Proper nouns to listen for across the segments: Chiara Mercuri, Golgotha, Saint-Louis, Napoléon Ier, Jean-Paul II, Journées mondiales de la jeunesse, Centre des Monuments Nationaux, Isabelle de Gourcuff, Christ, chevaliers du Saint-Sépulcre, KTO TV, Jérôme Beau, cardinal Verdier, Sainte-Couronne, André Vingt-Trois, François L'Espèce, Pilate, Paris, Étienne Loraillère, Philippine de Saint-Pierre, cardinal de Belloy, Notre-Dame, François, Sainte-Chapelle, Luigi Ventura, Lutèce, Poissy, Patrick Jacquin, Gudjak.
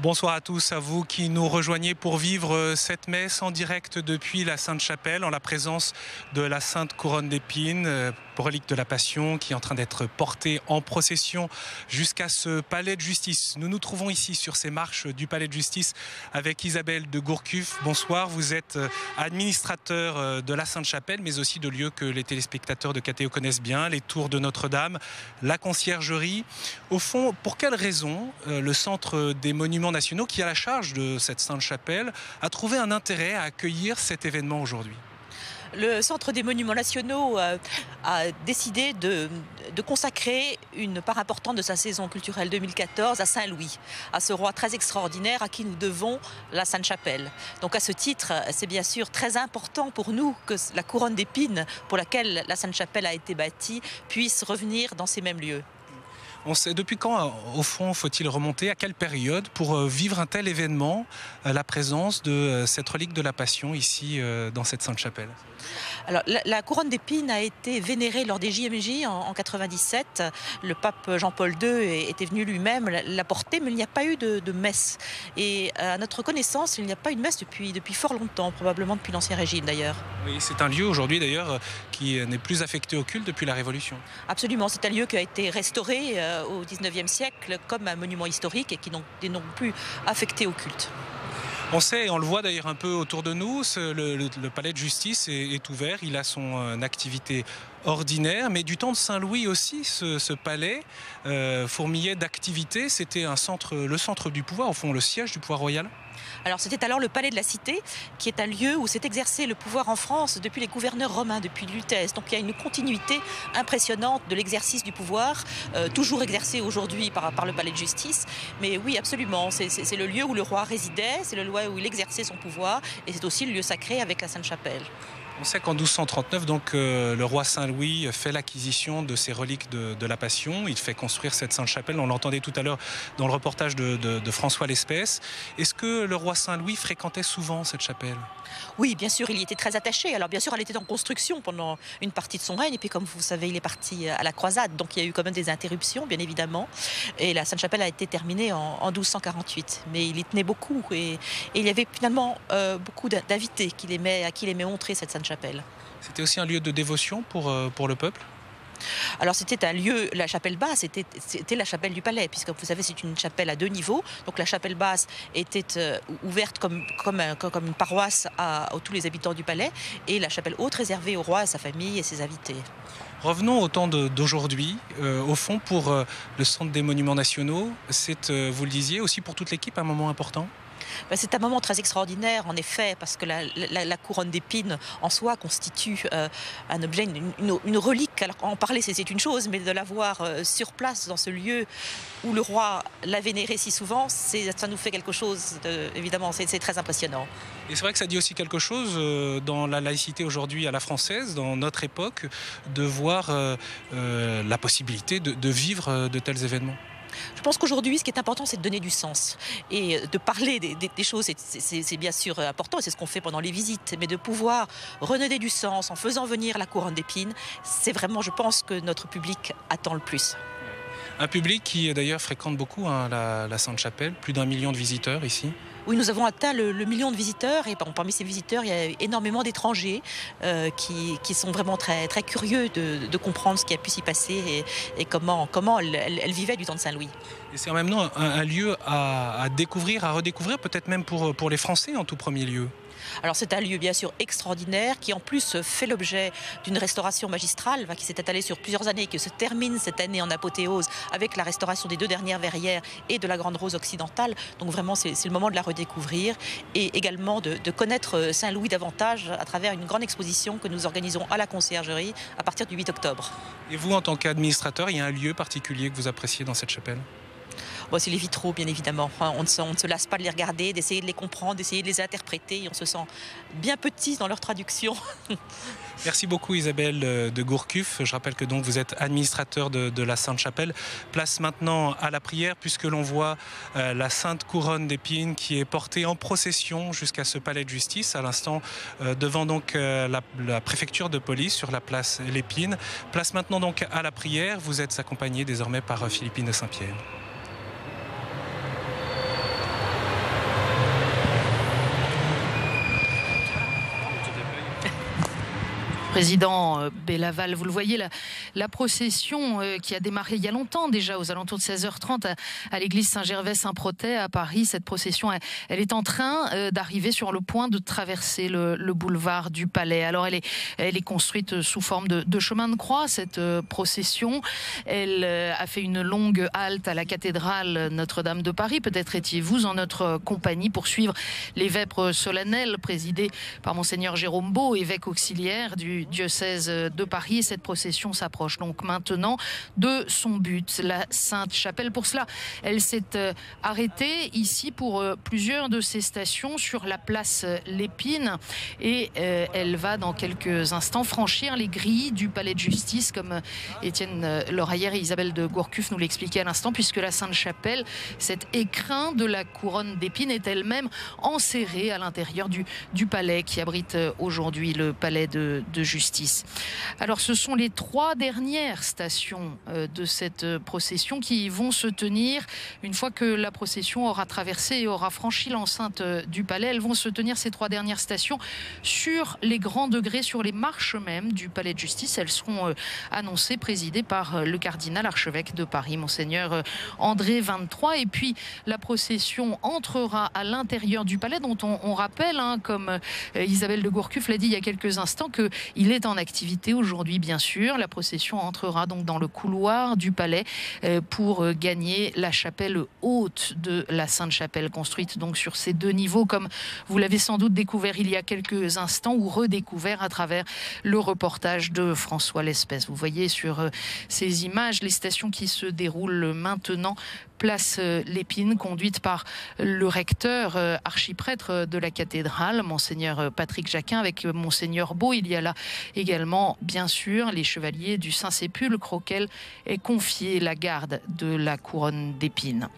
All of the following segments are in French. Bonsoir à tous, à vous qui nous rejoignez pour vivre cette messe en direct depuis la Sainte-Chapelle, en la présence de la Sainte-Couronne d'épines, relique de la Passion, qui est en train d'être portée en procession jusqu'à ce palais de justice. Nous nous trouvons ici sur ces marches du palais de justice avec Isabelle de Gourcuff. Bonsoir, vous êtes administrateur de la Sainte-Chapelle, mais aussi de lieux que les téléspectateurs de KTO connaissent bien, les tours de Notre-Dame, la conciergerie. Au fond, pour quelles raisons le Centre des Monuments Nationaux, qui a la charge de cette Sainte-Chapelle, a trouvé un intérêt à accueillir cet événement aujourd'hui? Le Centre des Monuments Nationaux a décidé de consacrer une part importante de sa saison culturelle 2014 à Saint-Louis, à ce roi très extraordinaire à qui nous devons la Sainte-Chapelle. Donc à ce titre, c'est bien sûr très important pour nous que la couronne d'épines pour laquelle la Sainte-Chapelle a été bâtie puisse revenir dans ces mêmes lieux. On sait, depuis quand, au fond, faut-il remonter, à quelle période, pour vivre un tel événement, la présence de cette relique de la Passion ici, dans cette Sainte-Chapelle? Alors, la couronne d'épines a été vénérée lors des JMJ en 97. Le pape Jean-Paul II était venu lui-même la porter, mais il n'y a pas eu de messe. Et à notre connaissance, il n'y a pas eu de messe depuis fort longtemps, probablement depuis l'Ancien Régime d'ailleurs. Oui, c'est un lieu aujourd'hui d'ailleurs qui n'est plus affecté au culte depuis la Révolution. Absolument, c'est un lieu qui a été restauré au 19e siècle comme un monument historique et qui n'est non plus affecté au culte. On sait, et on le voit d'ailleurs un peu autour de nous, le palais de justice est ouvert, il a son activité ordinaire, mais du temps de Saint-Louis aussi, ce palais fourmillait d'activités, c'était le centre du pouvoir, au fond le siège du pouvoir royal. Alors c'était alors le palais de la Cité, qui est un lieu où s'est exercé le pouvoir en France depuis les gouverneurs romains, depuis Lutèce. Donc il y a une continuité impressionnante de l'exercice du pouvoir, toujours exercé aujourd'hui par le palais de justice. Mais oui, absolument, c'est le lieu où le roi résidait, c'est le lieu où il exerçait son pouvoir, et c'est aussi le lieu sacré avec la Sainte-Chapelle. On sait qu'en 1239, donc, le roi Saint-Louis fait l'acquisition de ces reliques de la Passion. Il fait construire cette Sainte-Chapelle. On l'entendait tout à l'heure dans le reportage de François L'Espèce. Est-ce que le roi Saint-Louis fréquentait souvent cette chapelle? Oui, bien sûr, il y était très attaché. Alors, bien sûr, elle était en construction pendant une partie de son règne. Et puis, comme vous savez, il est parti à la croisade. Donc, il y a eu quand même des interruptions, bien évidemment. Et la Sainte-Chapelle a été terminée en 1248. Mais il y tenait beaucoup. Et il y avait finalement beaucoup d'invités qu'il aimait montrer cette Sainte-Chapelle. C'était aussi un lieu de dévotion pour le peuple? Alors c'était un lieu, la chapelle basse, c'était la chapelle du palais, puisque vous savez c'est une chapelle à deux niveaux, donc la chapelle basse était ouverte comme une paroisse à tous les habitants du palais, et la chapelle haute réservée au roi, à sa famille et ses invités. Revenons au temps d'aujourd'hui, au fond pour le Centre des Monuments Nationaux, c'est, vous le disiez, aussi pour toute l'équipe un moment important? C'est un moment très extraordinaire, en effet, parce que la couronne d'épines en soi constitue un objet, une relique. Alors, en parler, c'est une chose, mais de la voir sur place, dans ce lieu où le roi l'a vénéré si souvent, ça nous fait quelque chose, évidemment, c'est très impressionnant. Et c'est vrai que ça dit aussi quelque chose dans la laïcité aujourd'hui à la française, dans notre époque, de voir la possibilité de vivre de tels événements. Je pense qu'aujourd'hui, ce qui est important, c'est de donner du sens. Et de parler des choses, c'est bien sûr important, c'est ce qu'on fait pendant les visites. Mais de pouvoir redonner du sens en faisant venir la couronne d'épines, c'est vraiment, je pense, que notre public attend le plus. Un public qui, d'ailleurs, fréquente beaucoup hein, la Sainte-Chapelle, plus d'1 million de visiteurs ici. Oui, nous avons atteint le million de visiteurs et parmi ces visiteurs, il y a énormément d'étrangers qui sont vraiment très, très curieux de comprendre ce qui a pu s'y passer et comment elle vivait du temps de Saint-Louis. Et c'est en même temps un lieu à découvrir, à redécouvrir, peut-être même pour les Français en tout premier lieu. Alors c'est un lieu bien sûr extraordinaire qui en plus fait l'objet d'une restauration magistrale qui s'est étalée sur plusieurs années et qui se termine cette année en apothéose avec la restauration des deux dernières verrières et de la Grande Rose occidentale. Donc vraiment c'est le moment de la redécouvrir et également de connaître Saint-Louis davantage à travers une grande exposition que nous organisons à la conciergerie à partir du 8 octobre. Et vous en tant qu'administrateur, il y a un lieu particulier que vous appréciez dans cette chapelle? Bon, c'est les vitraux, bien évidemment. On ne se lasse pas de les regarder, d'essayer de les comprendre, d'essayer de les interpréter. Et on se sent bien petit dans leur traduction. Merci beaucoup Isabelle de Gourcuff. Je rappelle que donc vous êtes administrateur de la Sainte-Chapelle. Place maintenant à la prière puisque l'on voit la Sainte Couronne d'épines qui est portée en procession jusqu'à ce palais de justice, à l'instant devant donc la préfecture de police sur la place Lépine. Place maintenant donc à la prière. Vous êtes accompagné désormais par Philippine de Saint-Pierre. président Bellaval. Vous le voyez, la procession qui a démarré il y a longtemps déjà, aux alentours de 16h30 à l'église Saint-Gervais-Saint-Protais à Paris. Cette procession, elle est en train d'arriver sur le point de traverser le boulevard du Palais. Alors elle est construite sous forme de chemin de croix, cette procession. Elle a fait une longue halte à la cathédrale Notre-Dame de Paris. Peut-être étiez-vous en notre compagnie pour suivre les vêpres solennelles présidées par monseigneur Jérôme Beau, évêque auxiliaire du diocèse de Paris. Et cette procession s'approche donc maintenant de son but, la Sainte-Chapelle. Pour cela, elle s'est arrêtée ici pour plusieurs de ses stations sur la place Lépine, et elle va dans quelques instants franchir les grilles du palais de justice, comme Étienne Loraillère et Isabelle de Gourcuff nous l'expliquaient à l'instant, puisque la Sainte-Chapelle, cet écrin de la couronne d'épines, est elle-même enserrée à l'intérieur du palais qui abrite aujourd'hui le palais de justice. Alors ce sont les trois dernières stations de cette procession qui vont se tenir une fois que la procession aura traversé et aura franchi l'enceinte du palais. Elles vont se tenir, ces trois dernières stations, sur les grands degrés, sur les marches même du palais de justice. Elles seront annoncées, présidées par le cardinal archevêque de Paris, monseigneur André Vingt-Trois. Et puis la procession entrera à l'intérieur du palais, dont on rappelle, comme Isabelle de Gourcuff l'a dit il y a quelques instants, qu'il est en activité aujourd'hui, bien sûr. La procession entrera donc dans le couloir du palais pour gagner la chapelle haute de la Sainte-Chapelle, construite donc sur ces deux niveaux, comme vous l'avez sans doute découvert il y a quelques instants, ou redécouvert à travers le reportage de François L'Espèce. Vous voyez sur ces images les stations qui se déroulent maintenant place Lépine, conduite par le recteur archiprêtre de la cathédrale, monseigneur Patrick Jacquin, avec monseigneur Beau. Il y a là également, bien sûr, les chevaliers du Saint-Sépulcre, auxquels est confiée la garde de la couronne d'épines.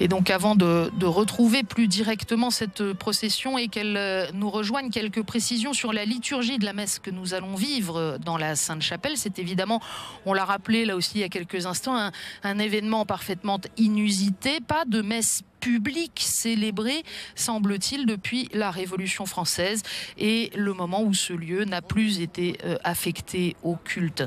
Et donc avant de retrouver plus directement cette procession et qu'elle nous rejoigne, quelques précisions sur la liturgie de la messe que nous allons vivre dans la Sainte-Chapelle. C'est évidemment, on l'a rappelé là aussi il y a quelques instants, un événement parfaitement inusité. Pas de messe public célébré, semble-t-il, depuis la Révolution française et le moment où ce lieu n'a plus été affecté au culte.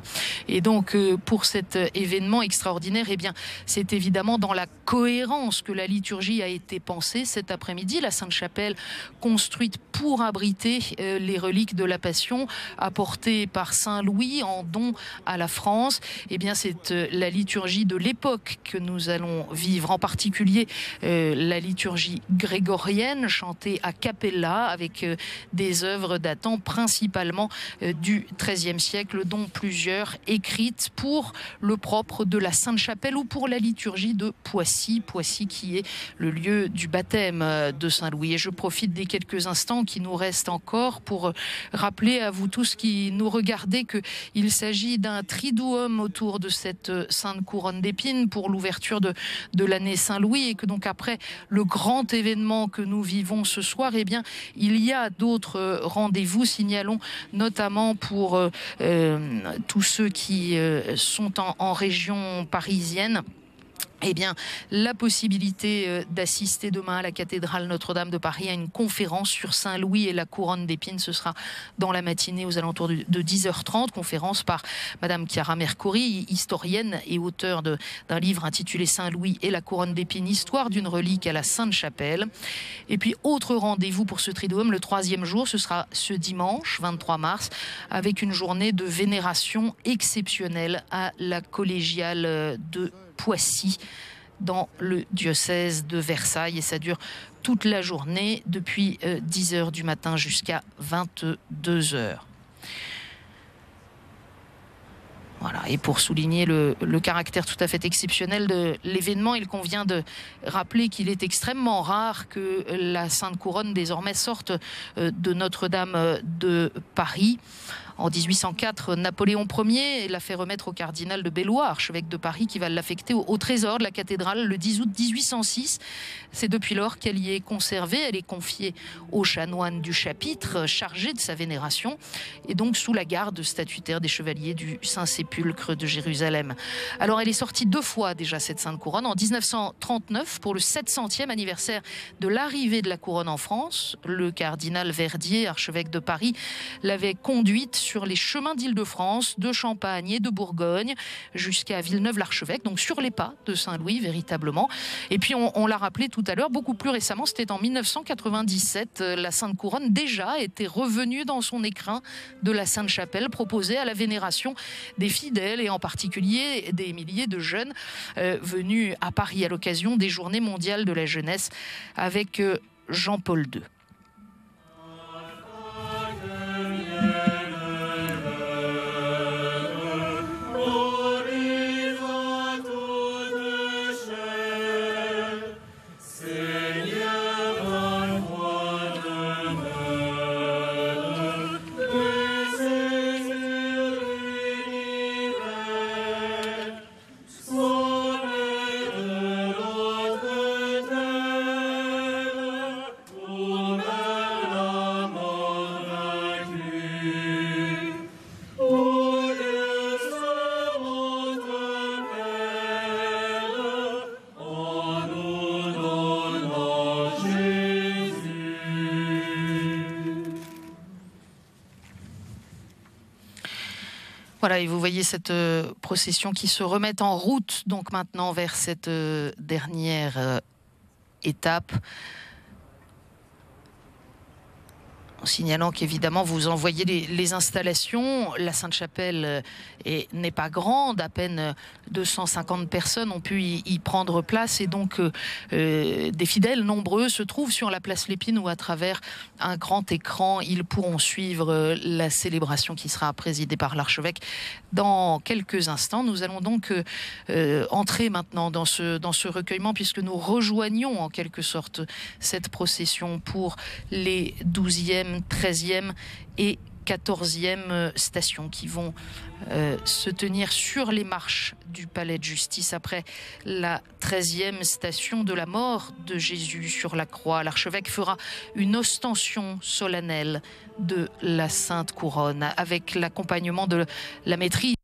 Et donc, pour cet événement extraordinaire, eh bien, c'est évidemment dans la cohérence que la liturgie a été pensée cet après-midi. La Sainte-Chapelle, construite pour abriter les reliques de la Passion apportées par Saint-Louis en don à la France, eh bien, c'est la liturgie de l'époque que nous allons vivre, en particulier la liturgie grégorienne chantée a cappella avec des œuvres datant principalement du XIIIe siècle, dont plusieurs écrites pour le propre de la Sainte-Chapelle ou pour la liturgie de Poissy. Poissy qui est le lieu du baptême de Saint-Louis. Et je profite des quelques instants qui nous restent encore pour rappeler à vous tous qui nous regardez qu'il s'agit d'un triduum autour de cette sainte couronne d'épines pour l'ouverture de l'année Saint-Louis, et que donc après le grand événement que nous vivons ce soir, eh bien, il y a d'autres rendez-vous. Signalons notamment pour tous ceux qui sont en région parisienne, eh bien, la possibilité d'assister demain à la cathédrale Notre-Dame de Paris à une conférence sur Saint-Louis et la couronne d'épines. Ce sera dans la matinée aux alentours de 10h30. Conférence par Madame Chiara Mercuri, historienne et auteure d'un livre intitulé Saint-Louis et la couronne d'épines, histoire d'une relique à la Sainte-Chapelle. Et puis, autre rendez-vous pour ce triduum, le troisième jour, ce sera ce dimanche 23 mars, avec une journée de vénération exceptionnelle à la collégiale de Poissy dans le diocèse de Versailles, et ça dure toute la journée depuis 10h du matin jusqu'à 22h. Voilà, et pour souligner le caractère tout à fait exceptionnel de l'événement, il convient de rappeler qu'il est extrêmement rare que la Sainte Couronne désormais sorte de Notre-Dame de Paris. En 1804, Napoléon Ier l'a fait remettre au cardinal de Belloy, archevêque de Paris, qui va l'affecter au trésor de la cathédrale le 10 août 1806. C'est depuis lors qu'elle y est conservée. Elle est confiée aux chanoines du chapitre, chargés de sa vénération, et donc sous la garde statutaire des chevaliers du Saint-Sépulcre de Jérusalem. Alors elle est sortie deux fois déjà, cette Sainte-Couronne, en 1939 pour le 700e anniversaire de l'arrivée de la couronne en France. Le cardinal Verdier, archevêque de Paris, l'avait conduite sur les chemins d'Île-de-France, de Champagne et de Bourgogne jusqu'à Villeneuve-l'Archevêque, donc sur les pas de Saint-Louis véritablement. Et puis on l'a rappelé tout à l'heure, beaucoup plus récemment, c'était en 1997, la Sainte-Couronne déjà était revenue dans son écrin de la Sainte-Chapelle, proposée à la vénération des fidèles et en particulier des milliers de jeunes venus à Paris à l'occasion des Journées mondiales de la jeunesse avec Jean-Paul II. Voilà, et vous voyez cette procession qui se remet en route, donc maintenant vers cette dernière étape. En signalant qu'évidemment, vous envoyez les installations. La Sainte-Chapelle n'est pas grande, à peine 250 personnes ont pu y prendre place. Et donc, des fidèles nombreux se trouvent sur la place Lépine où, à travers un grand écran, ils pourront suivre la célébration qui sera présidée par l'archevêque dans quelques instants. Nous allons donc entrer maintenant dans ce recueillement, puisque nous rejoignons en quelque sorte cette procession pour les 12e, 13e et 14e stations qui vont se tenir sur les marches du palais de justice après la 13e station de la mort de Jésus sur la croix. L'archevêque fera une ostension solennelle de la Sainte Couronne avec l'accompagnement de la maîtrise.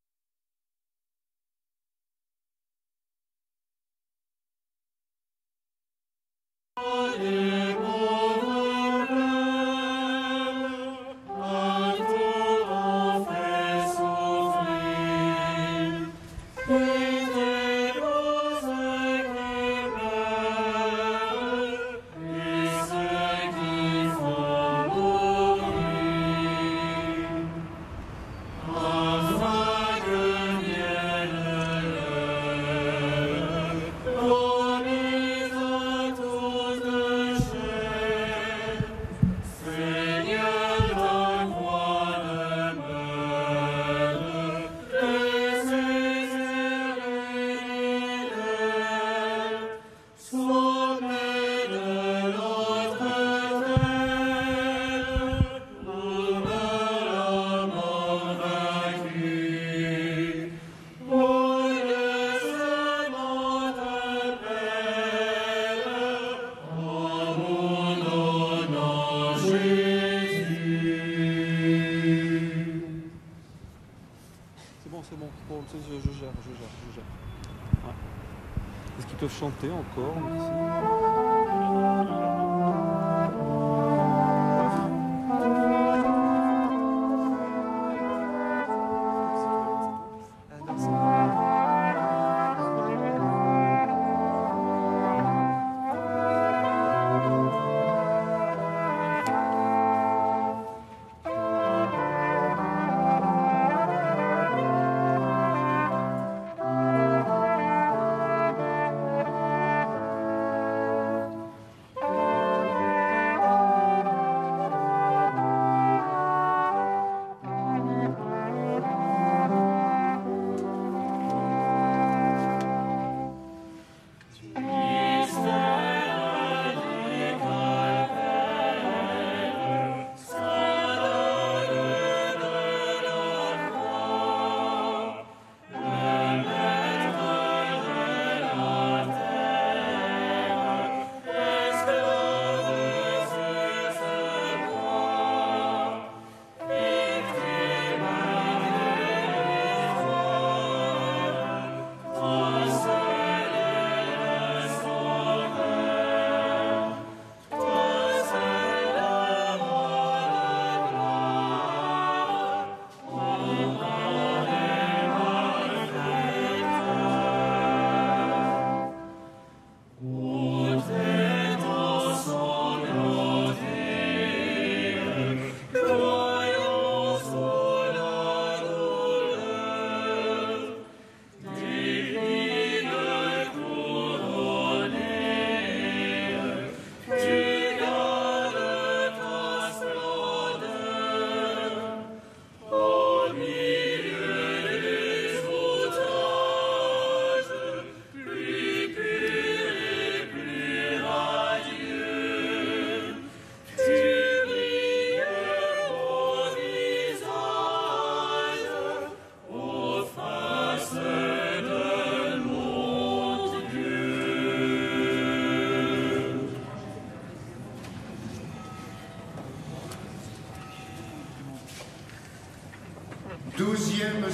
Je gère. Ouais. Est-ce qu'ils peuvent chanter encore?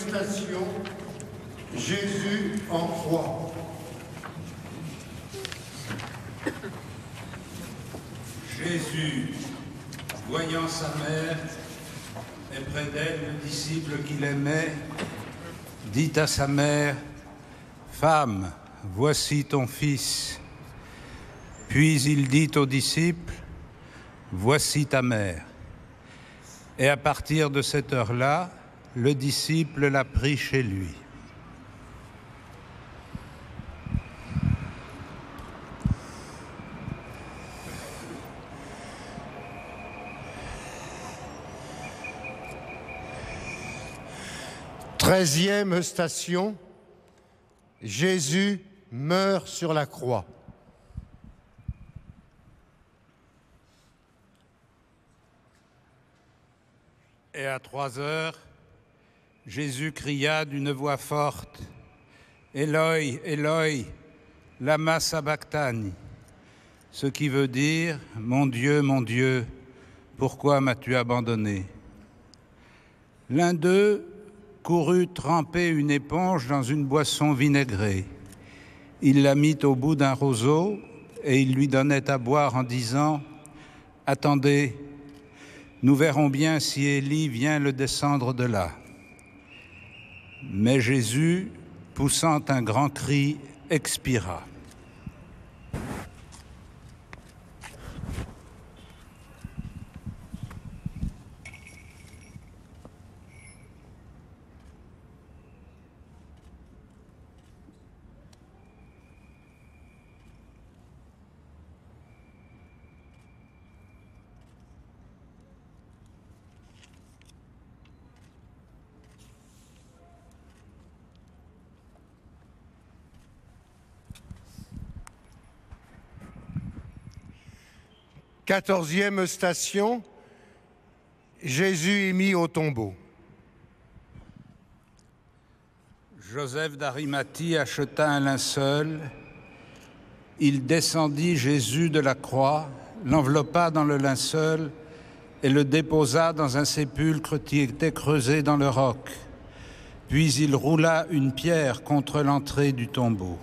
manifestation Jésus en croix. Jésus, voyant sa mère et près d'elle le disciple qu'il aimait, dit à sa mère, « Femme, voici ton fils. » Puis il dit aux disciples, « Voici ta mère. » Et à partir de cette heure-là, le disciple l'a pris chez lui. Treizième station, Jésus meurt sur la croix. Et à 3 heures, Jésus cria d'une voix forte, « Éloi, Éloi, lama sabachthani », ce qui veut dire « Mon Dieu, pourquoi m'as-tu abandonné ?» L'un d'eux courut tremper une éponge dans une boisson vinaigrée. Il la mit au bout d'un roseau et il lui donnait à boire en disant « Attendez, nous verrons bien si Élie vient le descendre de là. » Mais Jésus, poussant un grand cri, expira. Quatorzième station, Jésus est mis au tombeau. Joseph d'Arimathie acheta un linceul. Il descendit Jésus de la croix, l'enveloppa dans le linceul et le déposa dans un sépulcre qui était creusé dans le roc. Puis il roula une pierre contre l'entrée du tombeau.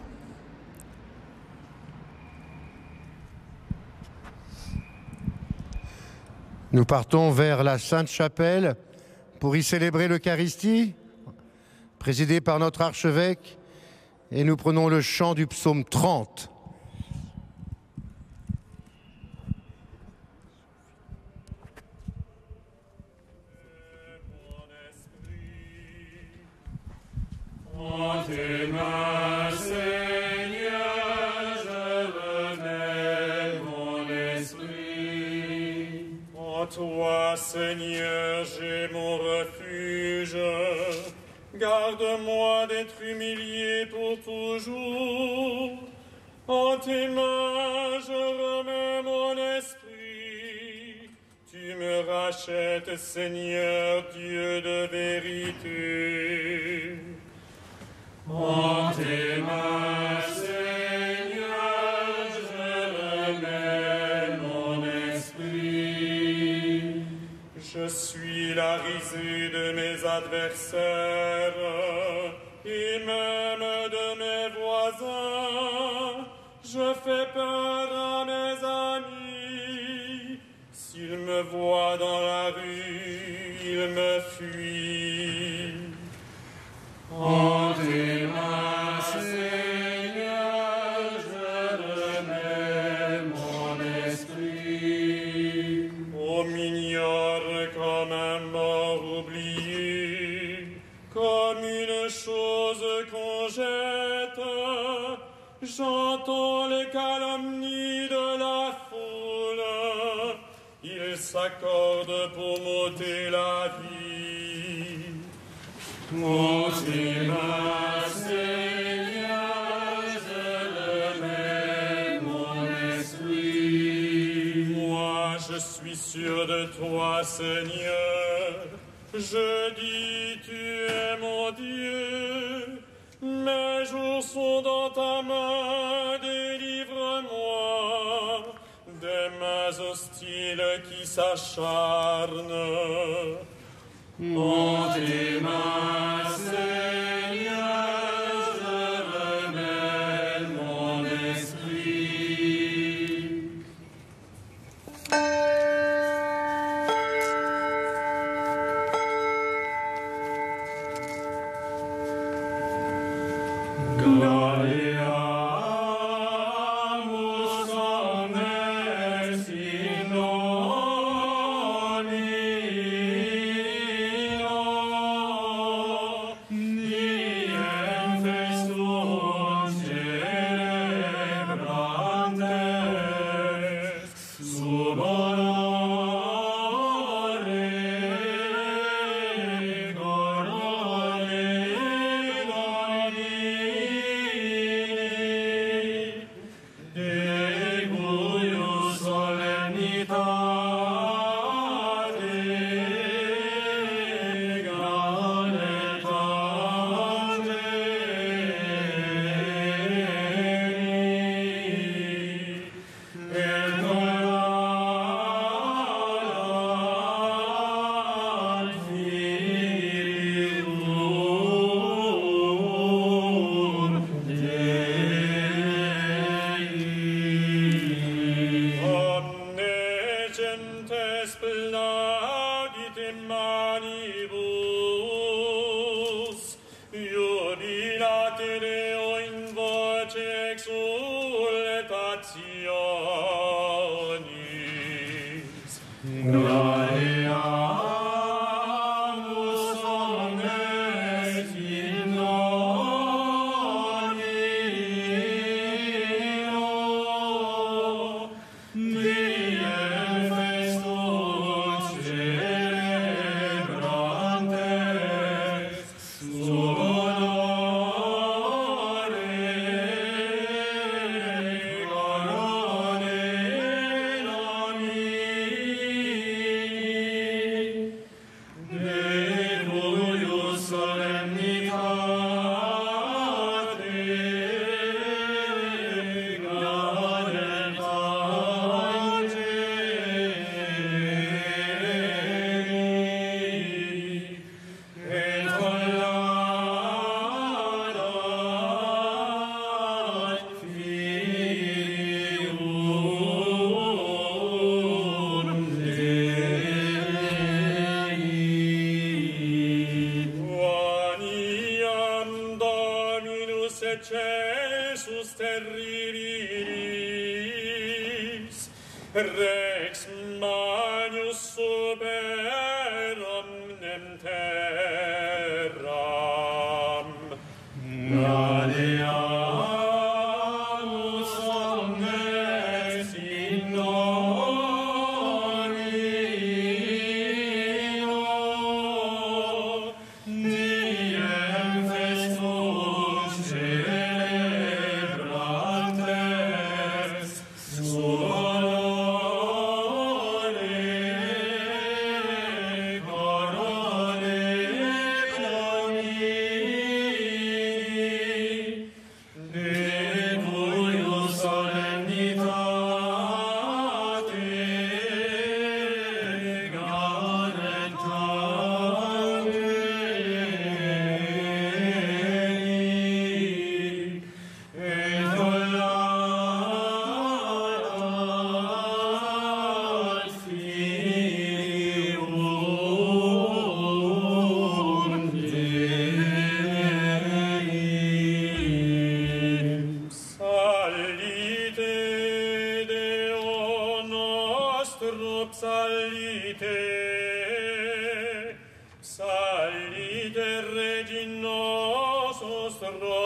Nous partons vers la Sainte-Chapelle pour y célébrer l'Eucharistie, présidée par notre archevêque, et nous prenons le chant du psaume 30. Toi, Seigneur, j'ai mon refuge. Garde-moi d'être humilié pour toujours. En tes mains, je remets mon esprit. Tu me rachètes, Seigneur, Dieu de vérité. En tes mains, Seigneur, je remets mon esprit. Je suis la risée de mes adversaires et même de mes voisins. Je fais peur à mes amis. S'ils me voient dans la rue, ils me fuient. En tes mains, Seigneur, je remets mon esprit. Ô mignon, comme un mort oublié, comme une chose qu'on jette, j'entends les calomnies de la foule, ils s'accordent pour m'ôter la vie. Ô tes mains, Seigneur, je remets mon esprit. Moi, je suis sûr de toi, Seigneur, je dis tu es mon Dieu, mes jours sont dans ta main, délivre-moi des mains hostiles qui s'acharnent. Ô tes mains, Seigneur,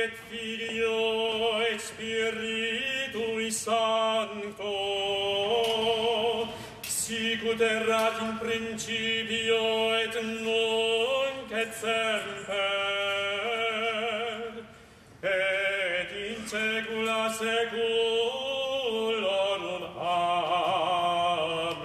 et Filio et Spiritui Sancto, sicut erat in principio et nunc et semper, et in saecula saeculorum. Amen.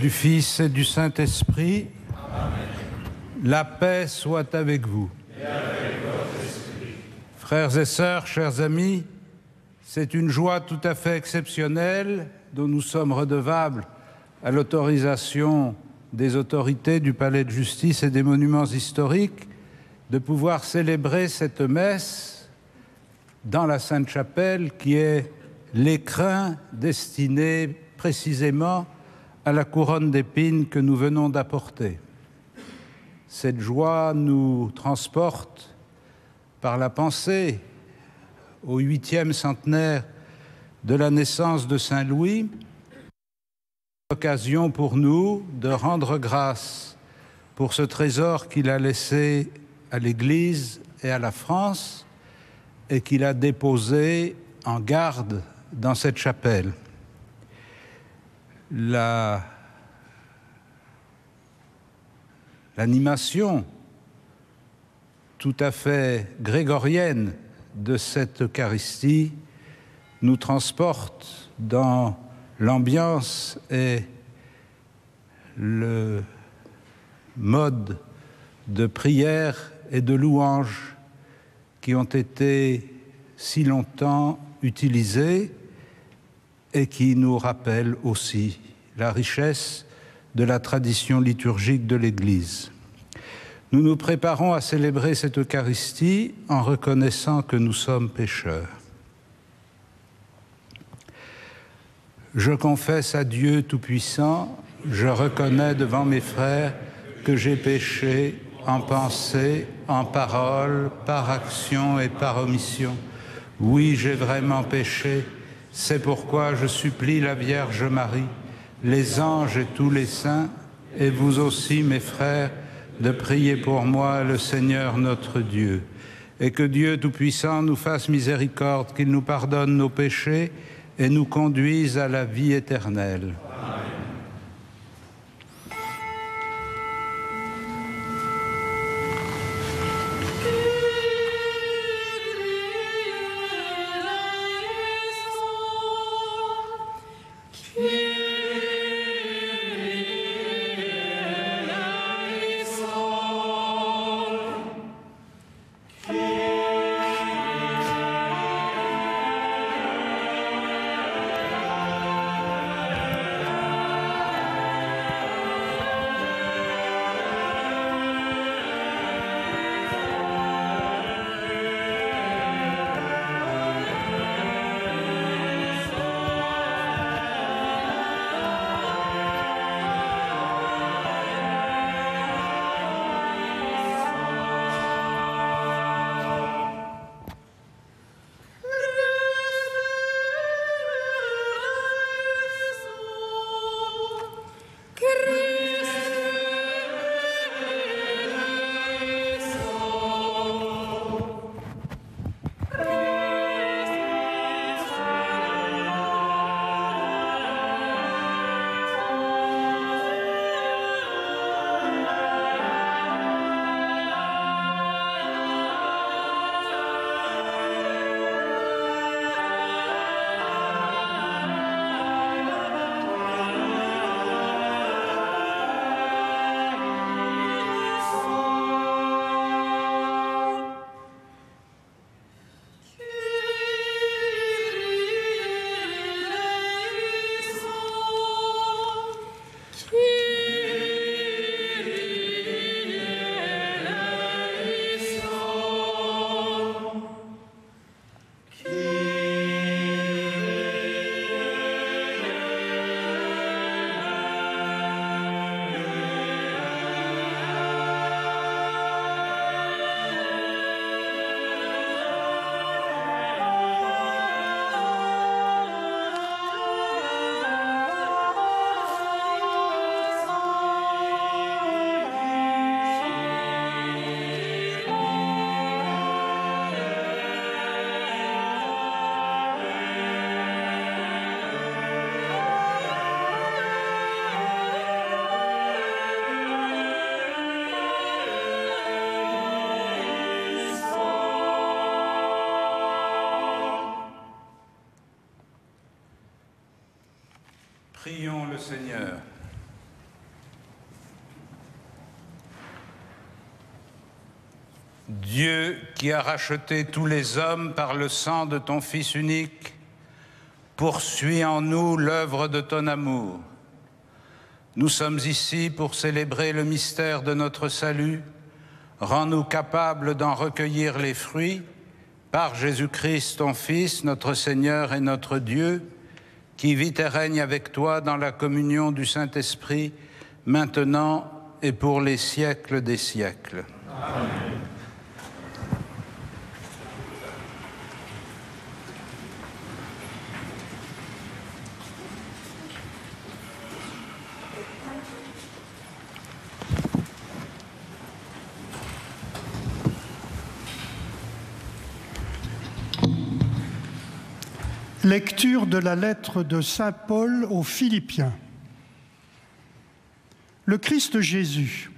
Du Fils et du Saint-Esprit. Amen. La paix soit avec vous. Et avec votre esprit. Frères et sœurs, chers amis, c'est une joie tout à fait exceptionnelle dont nous sommes redevables à l'autorisation des autorités du Palais de Justice et des monuments historiques de pouvoir célébrer cette messe dans la Sainte-Chapelle qui est l'écrin destiné précisément à la couronne d'épines que nous venons d'apporter. Cette joie nous transporte par la pensée au 8e centenaire de la naissance de Saint-Louis, occasion pour nous de rendre grâce pour ce trésor qu'il a laissé à l'Église et à la France et qu'il a déposé en garde dans cette chapelle. L'animation tout à fait grégorienne de cette Eucharistie nous transporte dans l'ambiance et le mode de prière et de louange qui ont été si longtemps utilisés et qui nous rappelle aussi la richesse de la tradition liturgique de l'Église. Nous nous préparons à célébrer cette Eucharistie en reconnaissant que nous sommes pécheurs. Je confesse à Dieu Tout-Puissant, je reconnais devant mes frères que j'ai péché en pensée, en parole, par action et par omission. Oui, j'ai vraiment péché. C'est pourquoi je supplie la Vierge Marie, les anges et tous les saints, et vous aussi, mes frères, de prier pour moi le Seigneur notre Dieu. Et que Dieu Tout-Puissant nous fasse miséricorde, qu'il nous pardonne nos péchés et nous conduise à la vie éternelle. Amen. Prions le Seigneur. Dieu qui as racheté tous les hommes par le sang de ton Fils unique, poursuis en nous l'œuvre de ton amour. Nous sommes ici pour célébrer le mystère de notre salut. Rends-nous capables d'en recueillir les fruits par Jésus-Christ, ton Fils, notre Seigneur et notre Dieu, qui vit et règne avec toi dans la communion du Saint-Esprit, maintenant et pour les siècles des siècles. Amen. Lecture de la lettre de saint Paul aux Philippiens. Le Christ Jésus,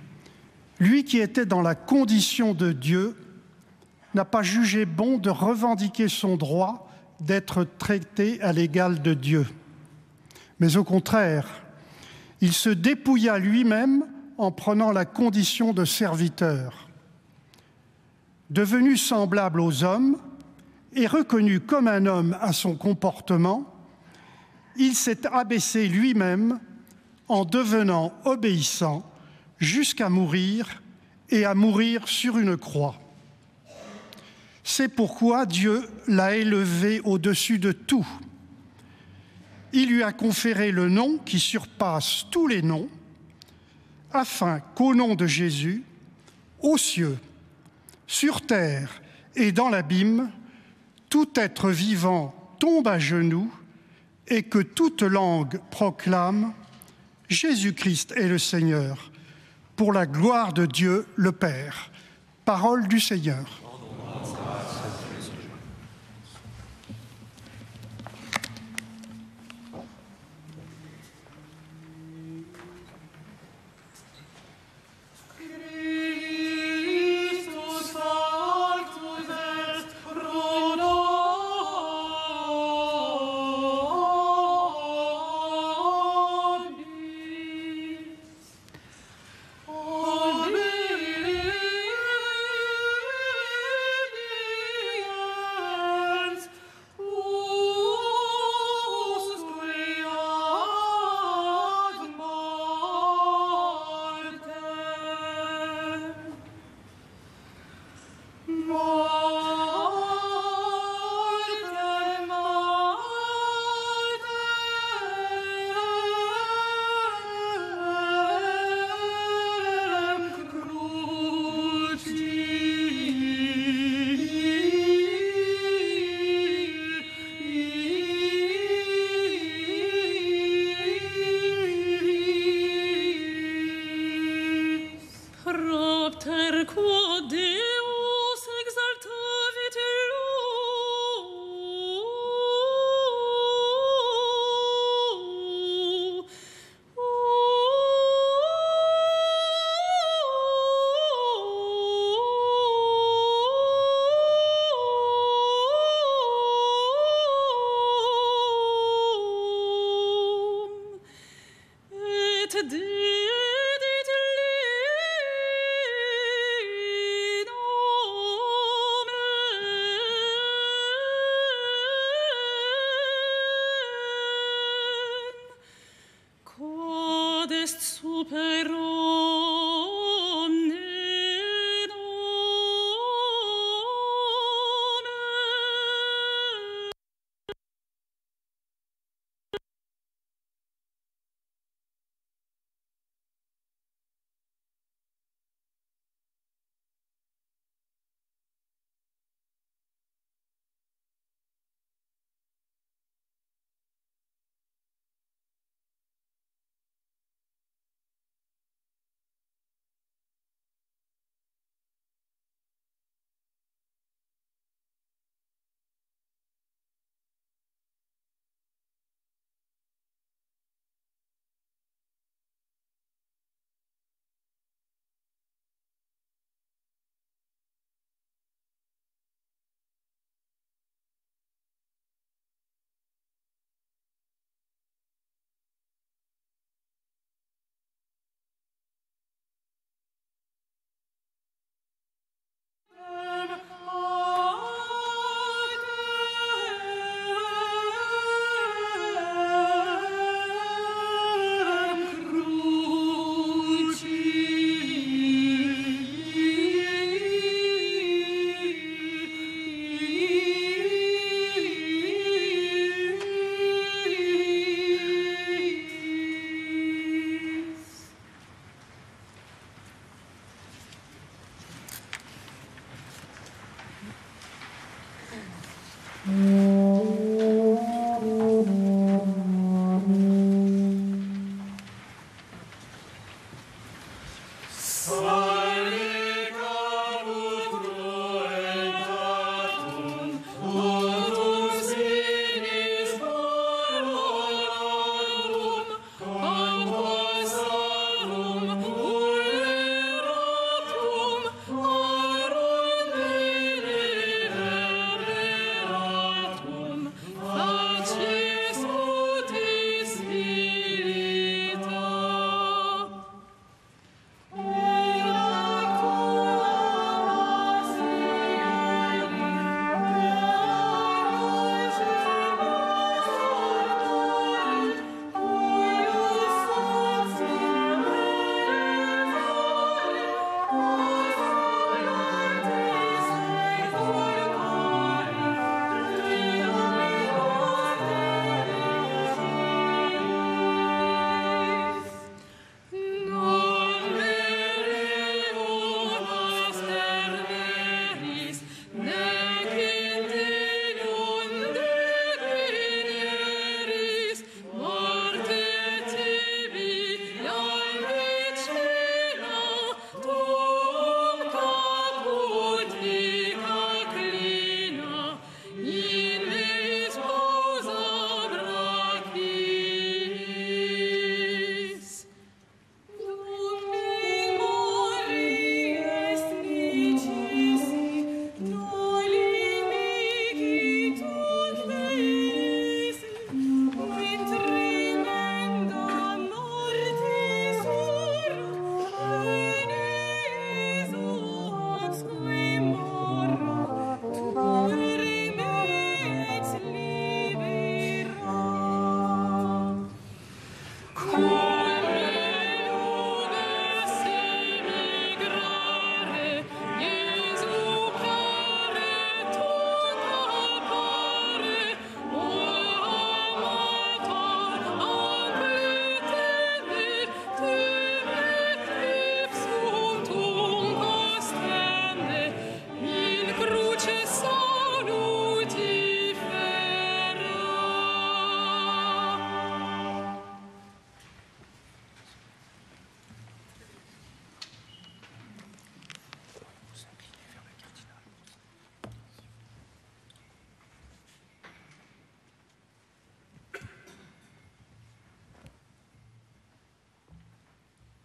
lui qui était dans la condition de Dieu, n'a pas jugé bon de revendiquer son droit d'être traité à l'égal de Dieu. Mais au contraire, il se dépouilla lui-même en prenant la condition de serviteur. Devenu semblable aux hommes, et reconnu comme un homme à son comportement, il s'est abaissé lui-même en devenant obéissant jusqu'à mourir et à mourir sur une croix. C'est pourquoi Dieu l'a élevé au-dessus de tout. Il lui a conféré le nom qui surpasse tous les noms, afin qu'au nom de Jésus, aux cieux, sur terre et dans l'abîme, tout être vivant tombe à genoux et que toute langue proclame « Jésus-Christ est le Seigneur, pour la gloire de Dieu le Père. » Parole du Seigneur.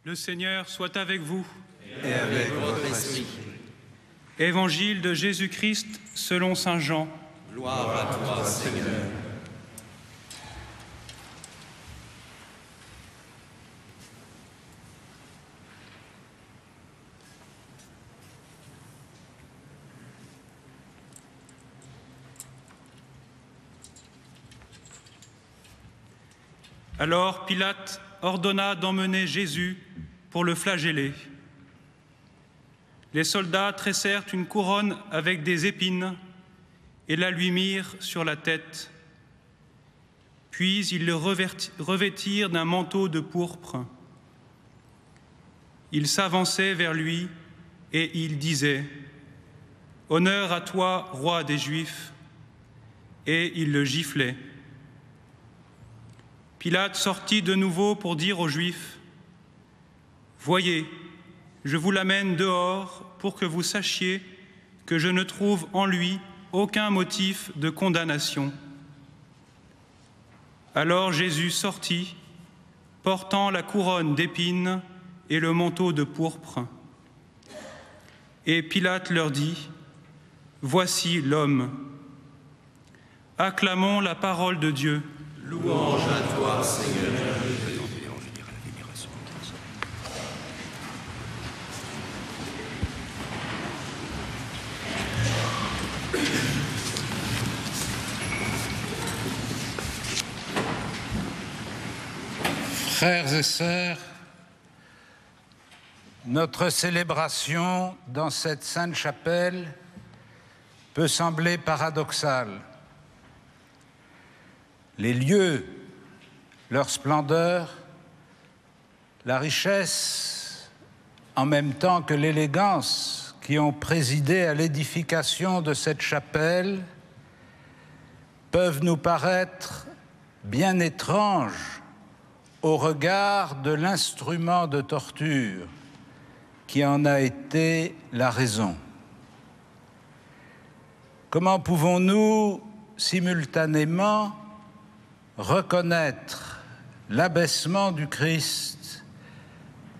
Le Seigneur soit avec vous. Et avec votre esprit. Évangile de Jésus-Christ selon saint Jean. Gloire à toi, Seigneur. Alors Pilate ordonna d'emmener Jésus pour le flageller. Les soldats tressèrent une couronne avec des épines et la lui mirent sur la tête. Puis ils le revêtirent d'un manteau de pourpre. Ils s'avançaient vers lui et ils disaient « Honneur à toi, roi des Juifs !» Et ils le giflaient. Pilate sortit de nouveau pour dire aux Juifs « Voyez, je vous l'amène dehors pour que vous sachiez que je ne trouve en lui aucun motif de condamnation. » Alors Jésus sortit, portant la couronne d'épines et le manteau de pourpre. Et Pilate leur dit « Voici l'homme. » Acclamons la parole de Dieu. Louange à toi, Seigneur. Frères et sœurs, notre célébration dans cette Sainte-Chapelle peut sembler paradoxale. Les lieux, leur splendeur, la richesse, en même temps que l'élégance qui ont présidé à l'édification de cette chapelle, peuvent nous paraître bien étranges au regard de l'instrument de torture qui en a été la raison. Comment pouvons-nous simultanément reconnaître l'abaissement du Christ,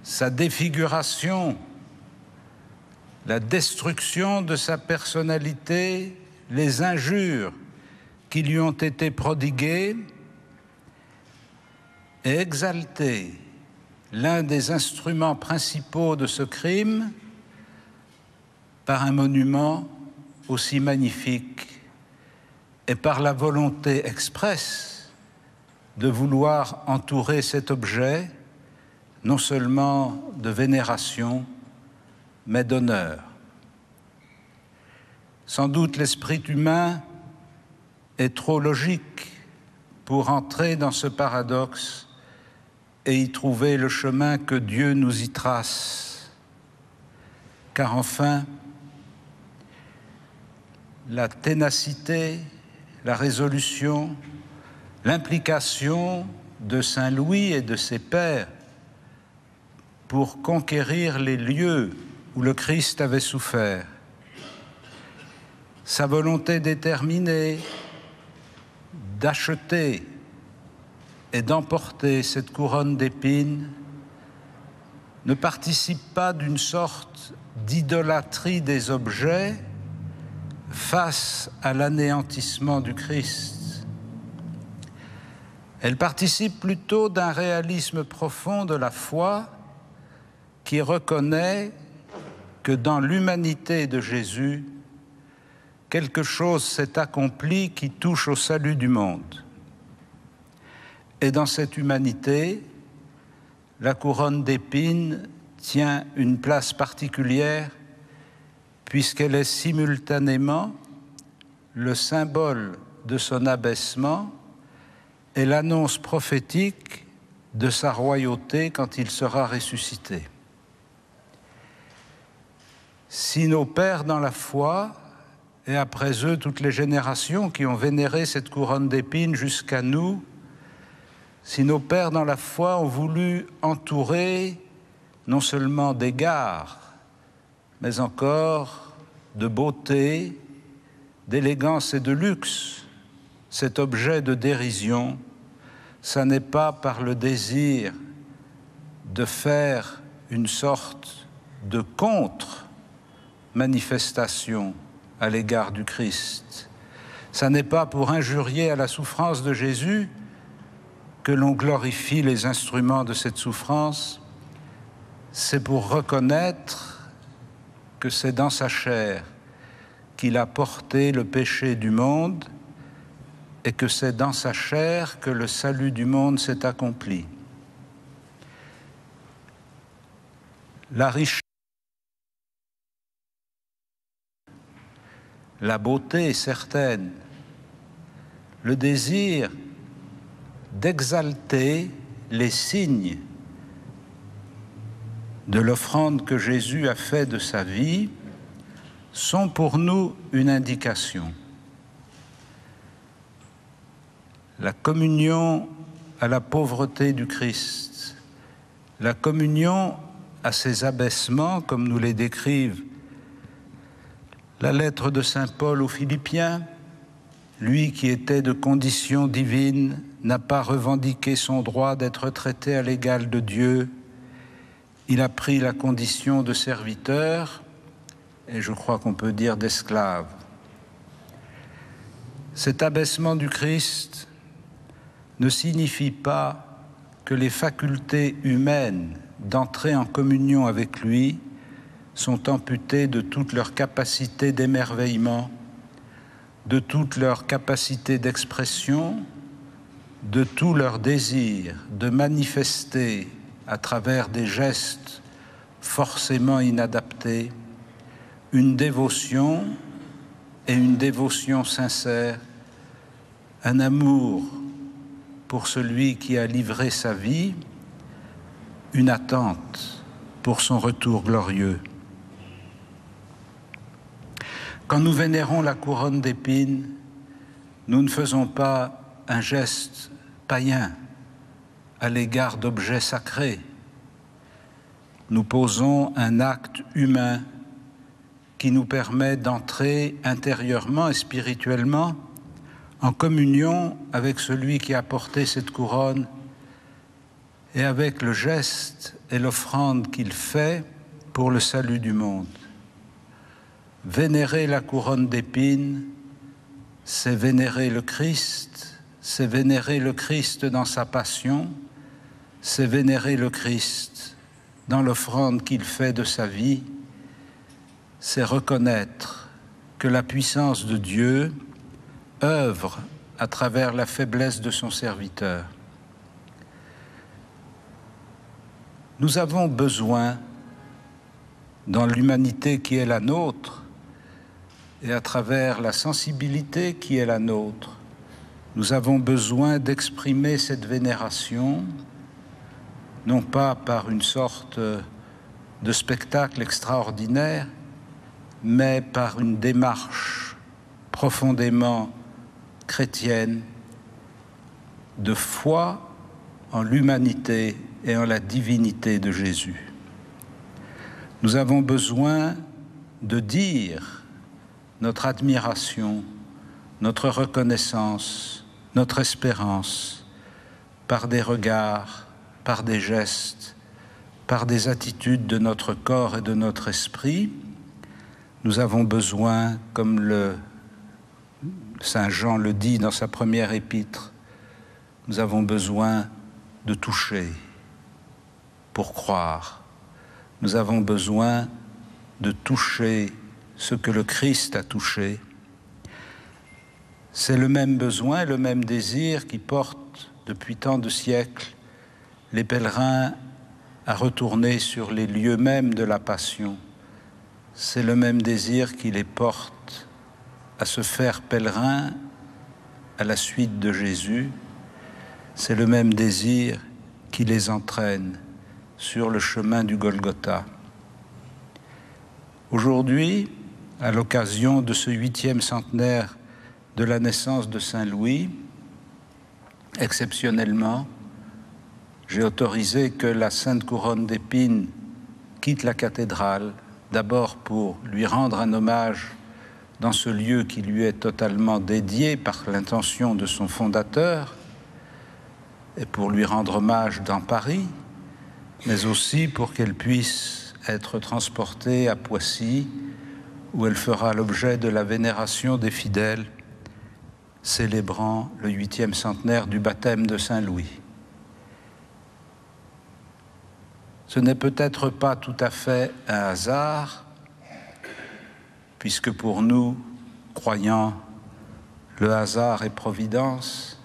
sa défiguration, la destruction de sa personnalité, les injures qui lui ont été prodiguées, et exalter l'un des instruments principaux de ce crime par un monument aussi magnifique et par la volonté expresse de vouloir entourer cet objet, non seulement de vénération, mais d'honneur. Sans doute l'esprit humain est trop logique pour entrer dans ce paradoxe et y trouver le chemin que Dieu nous y trace. Car enfin, la ténacité, la résolution, l'implication de Saint-Louis et de ses pères pour conquérir les lieux où le Christ avait souffert, sa volonté déterminée d'acheter et d'emporter cette couronne d'épines ne participe pas d'une sorte d'idolâtrie des objets face à l'anéantissement du Christ. Elle participe plutôt d'un réalisme profond de la foi qui reconnaît que dans l'humanité de Jésus, quelque chose s'est accompli qui touche au salut du monde. Et dans cette humanité, la couronne d'épines tient une place particulière puisqu'elle est simultanément le symbole de son abaissement et l'annonce prophétique de sa royauté quand il sera ressuscité. Si nos pères dans la foi, et après eux toutes les générations qui ont vénéré cette couronne d'épines jusqu'à nous, si nos pères dans la foi ont voulu entourer non seulement d'égards, mais encore de beauté, d'élégance et de luxe, cet objet de dérision, ça n'est pas par le désir de faire une sorte de contre-manifestation à l'égard du Christ. Ça n'est pas pour injurier à la souffrance de Jésus que l'on glorifie les instruments de cette souffrance, c'est pour reconnaître que c'est dans sa chair qu'il a porté le péché du monde et que c'est dans sa chair que le salut du monde s'est accompli. La richesse, la beauté certaine, le désir d'exalter les signes de l'offrande que Jésus a faite de sa vie sont pour nous une indication. La communion à la pauvreté du Christ, la communion à ses abaissements, comme nous les décrivent la lettre de saint Paul aux Philippiens, lui qui était de condition divine, n'a pas revendiqué son droit d'être traité à l'égal de Dieu. Il a pris la condition de serviteur, et je crois qu'on peut dire d'esclave. Cet abaissement du Christ ne signifie pas que les facultés humaines d'entrer en communion avec lui sont amputés de toute leur capacité d'émerveillement, de toute leur capacité d'expression, de tout leur désir de manifester à travers des gestes forcément inadaptés une dévotion et une dévotion sincère, un amour pour celui qui a livré sa vie, une attente pour son retour glorieux. Quand nous vénérons la couronne d'épines, nous ne faisons pas un geste païen à l'égard d'objets sacrés. Nous posons un acte humain qui nous permet d'entrer intérieurement et spirituellement en communion avec celui qui a porté cette couronne et avec le geste et l'offrande qu'il fait pour le salut du monde. Vénérer la couronne d'épines, c'est vénérer le Christ, c'est vénérer le Christ dans sa passion, c'est vénérer le Christ dans l'offrande qu'il fait de sa vie, c'est reconnaître que la puissance de Dieu œuvre à travers la faiblesse de son serviteur. Nous avons besoin, dans l'humanité qui est la nôtre, et à travers la sensibilité qui est la nôtre, nous avons besoin d'exprimer cette vénération, non pas par une sorte de spectacle extraordinaire, mais par une démarche profondément chrétienne de foi en l'humanité et en la divinité de Jésus. Nous avons besoin de dire notre admiration, notre reconnaissance, notre espérance, par des regards, par des gestes, par des attitudes de notre corps et de notre esprit. Nous avons besoin, comme le Saint Jean le dit dans sa première épître, nous avons besoin de toucher pour croire. Nous avons besoin de toucher ce que le Christ a touché. C'est le même besoin, le même désir qui porte depuis tant de siècles les pèlerins à retourner sur les lieux mêmes de la Passion. C'est le même désir qui les porte à se faire pèlerins à la suite de Jésus. C'est le même désir qui les entraîne sur le chemin du Golgotha. Aujourd'hui, à l'occasion de ce 8e centenaire de la naissance de Saint-Louis, exceptionnellement, j'ai autorisé que la Sainte Couronne d'épines quitte la cathédrale, d'abord pour lui rendre un hommage dans ce lieu qui lui est totalement dédié par l'intention de son fondateur, et pour lui rendre hommage dans Paris, mais aussi pour qu'elle puisse être transportée à Poissy, où elle fera l'objet de la vénération des fidèles, célébrant le 8e centenaire du baptême de Saint-Louis. Ce n'est peut-être pas tout à fait un hasard, puisque pour nous, croyants, le hasard est providence,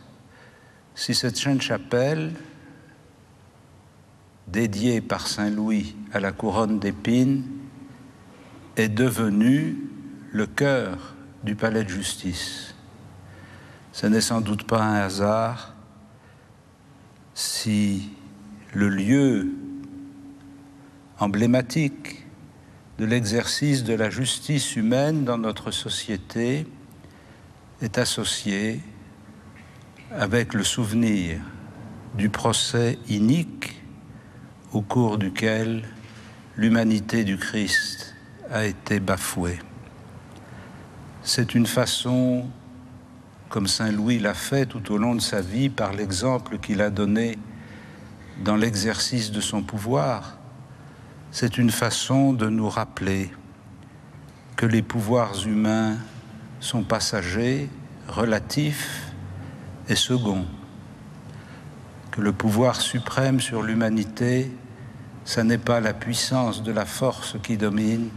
si cette Sainte-Chapelle, dédiée par Saint-Louis à la couronne d'épines, est devenue le cœur du palais de justice. Ce n'est sans doute pas un hasard si le lieu emblématique de l'exercice de la justice humaine dans notre société est associé avec le souvenir du procès inique au cours duquel l'humanité du Christ a été bafouée. C'est une façon, comme Saint Louis l'a fait tout au long de sa vie, par l'exemple qu'il a donné dans l'exercice de son pouvoir, c'est une façon de nous rappeler que les pouvoirs humains sont passagers, relatifs et seconds, que le pouvoir suprême sur l'humanité, ça n'est pas la puissance de la force qui domine,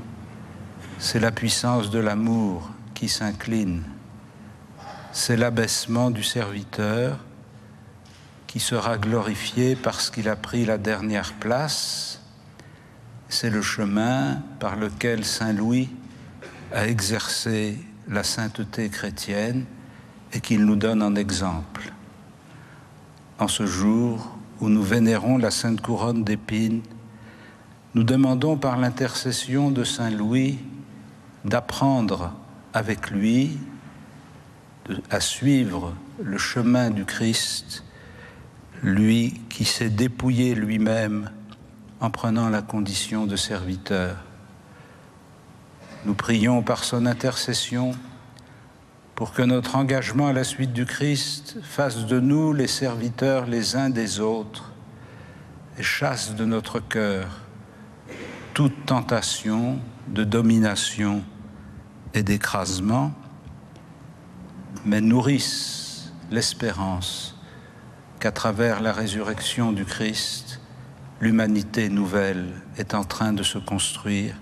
c'est la puissance de l'amour qui s'incline, c'est l'abaissement du serviteur qui sera glorifié parce qu'il a pris la dernière place, c'est le chemin par lequel Saint Louis a exercé la sainteté chrétienne et qu'il nous donne en exemple. En ce jour où nous vénérons la Sainte Couronne d'épines, nous demandons par l'intercession de Saint Louis d'apprendre avec lui à suivre le chemin du Christ, lui qui s'est dépouillé lui-même en prenant la condition de serviteur. Nous prions par son intercession pour que notre engagement à la suite du Christ fasse de nous les serviteurs les uns des autres et chasse de notre cœur toute tentation de domination et d'écrasement, mais nourrisse l'espérance qu'à travers la résurrection du Christ, l'humanité nouvelle est en train de se construire.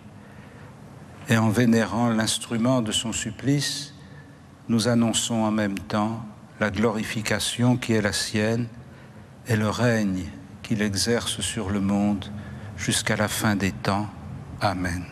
Et en vénérant l'instrument de son supplice, nous annonçons en même temps la glorification qui est la sienne et le règne qu'il exerce sur le monde jusqu'à la fin des temps. Amen.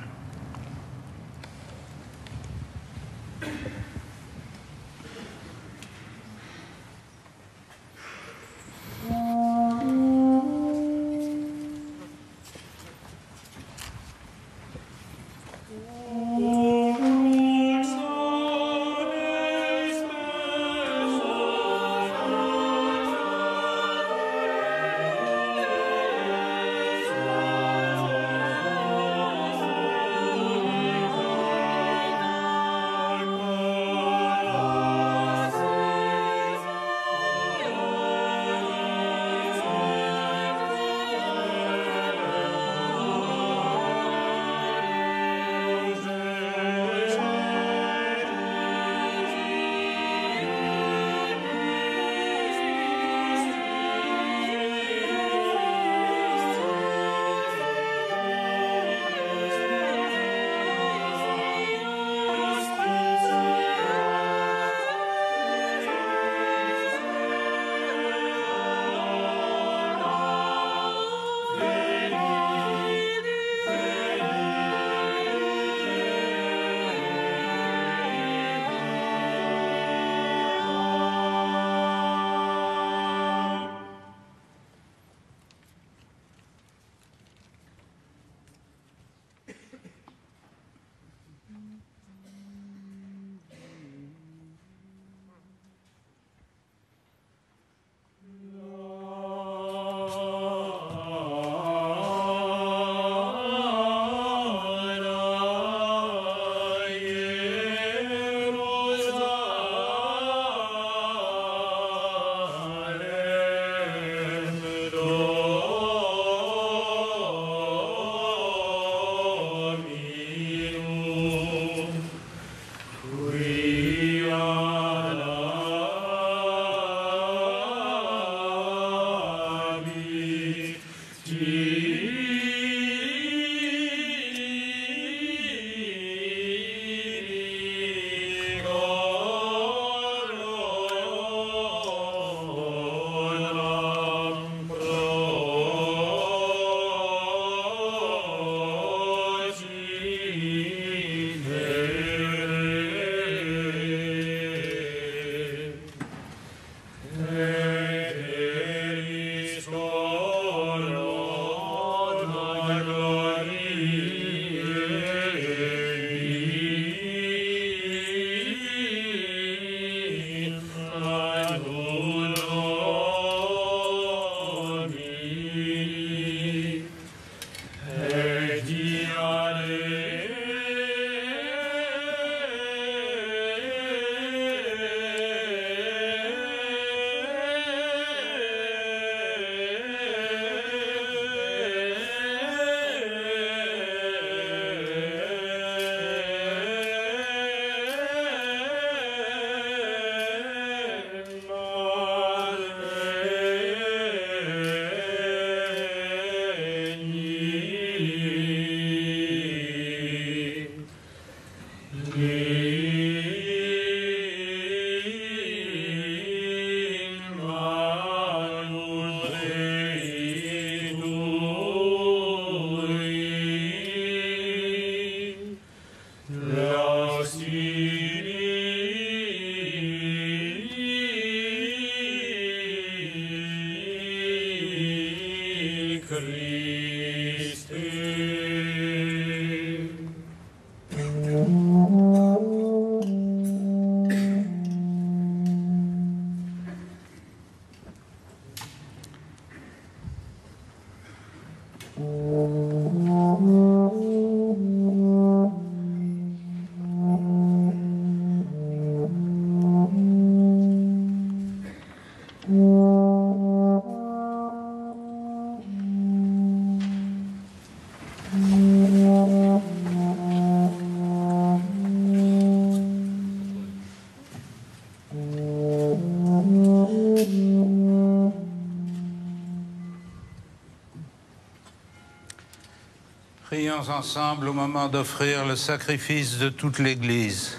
Prions ensemble au moment d'offrir le sacrifice de toute l'Église.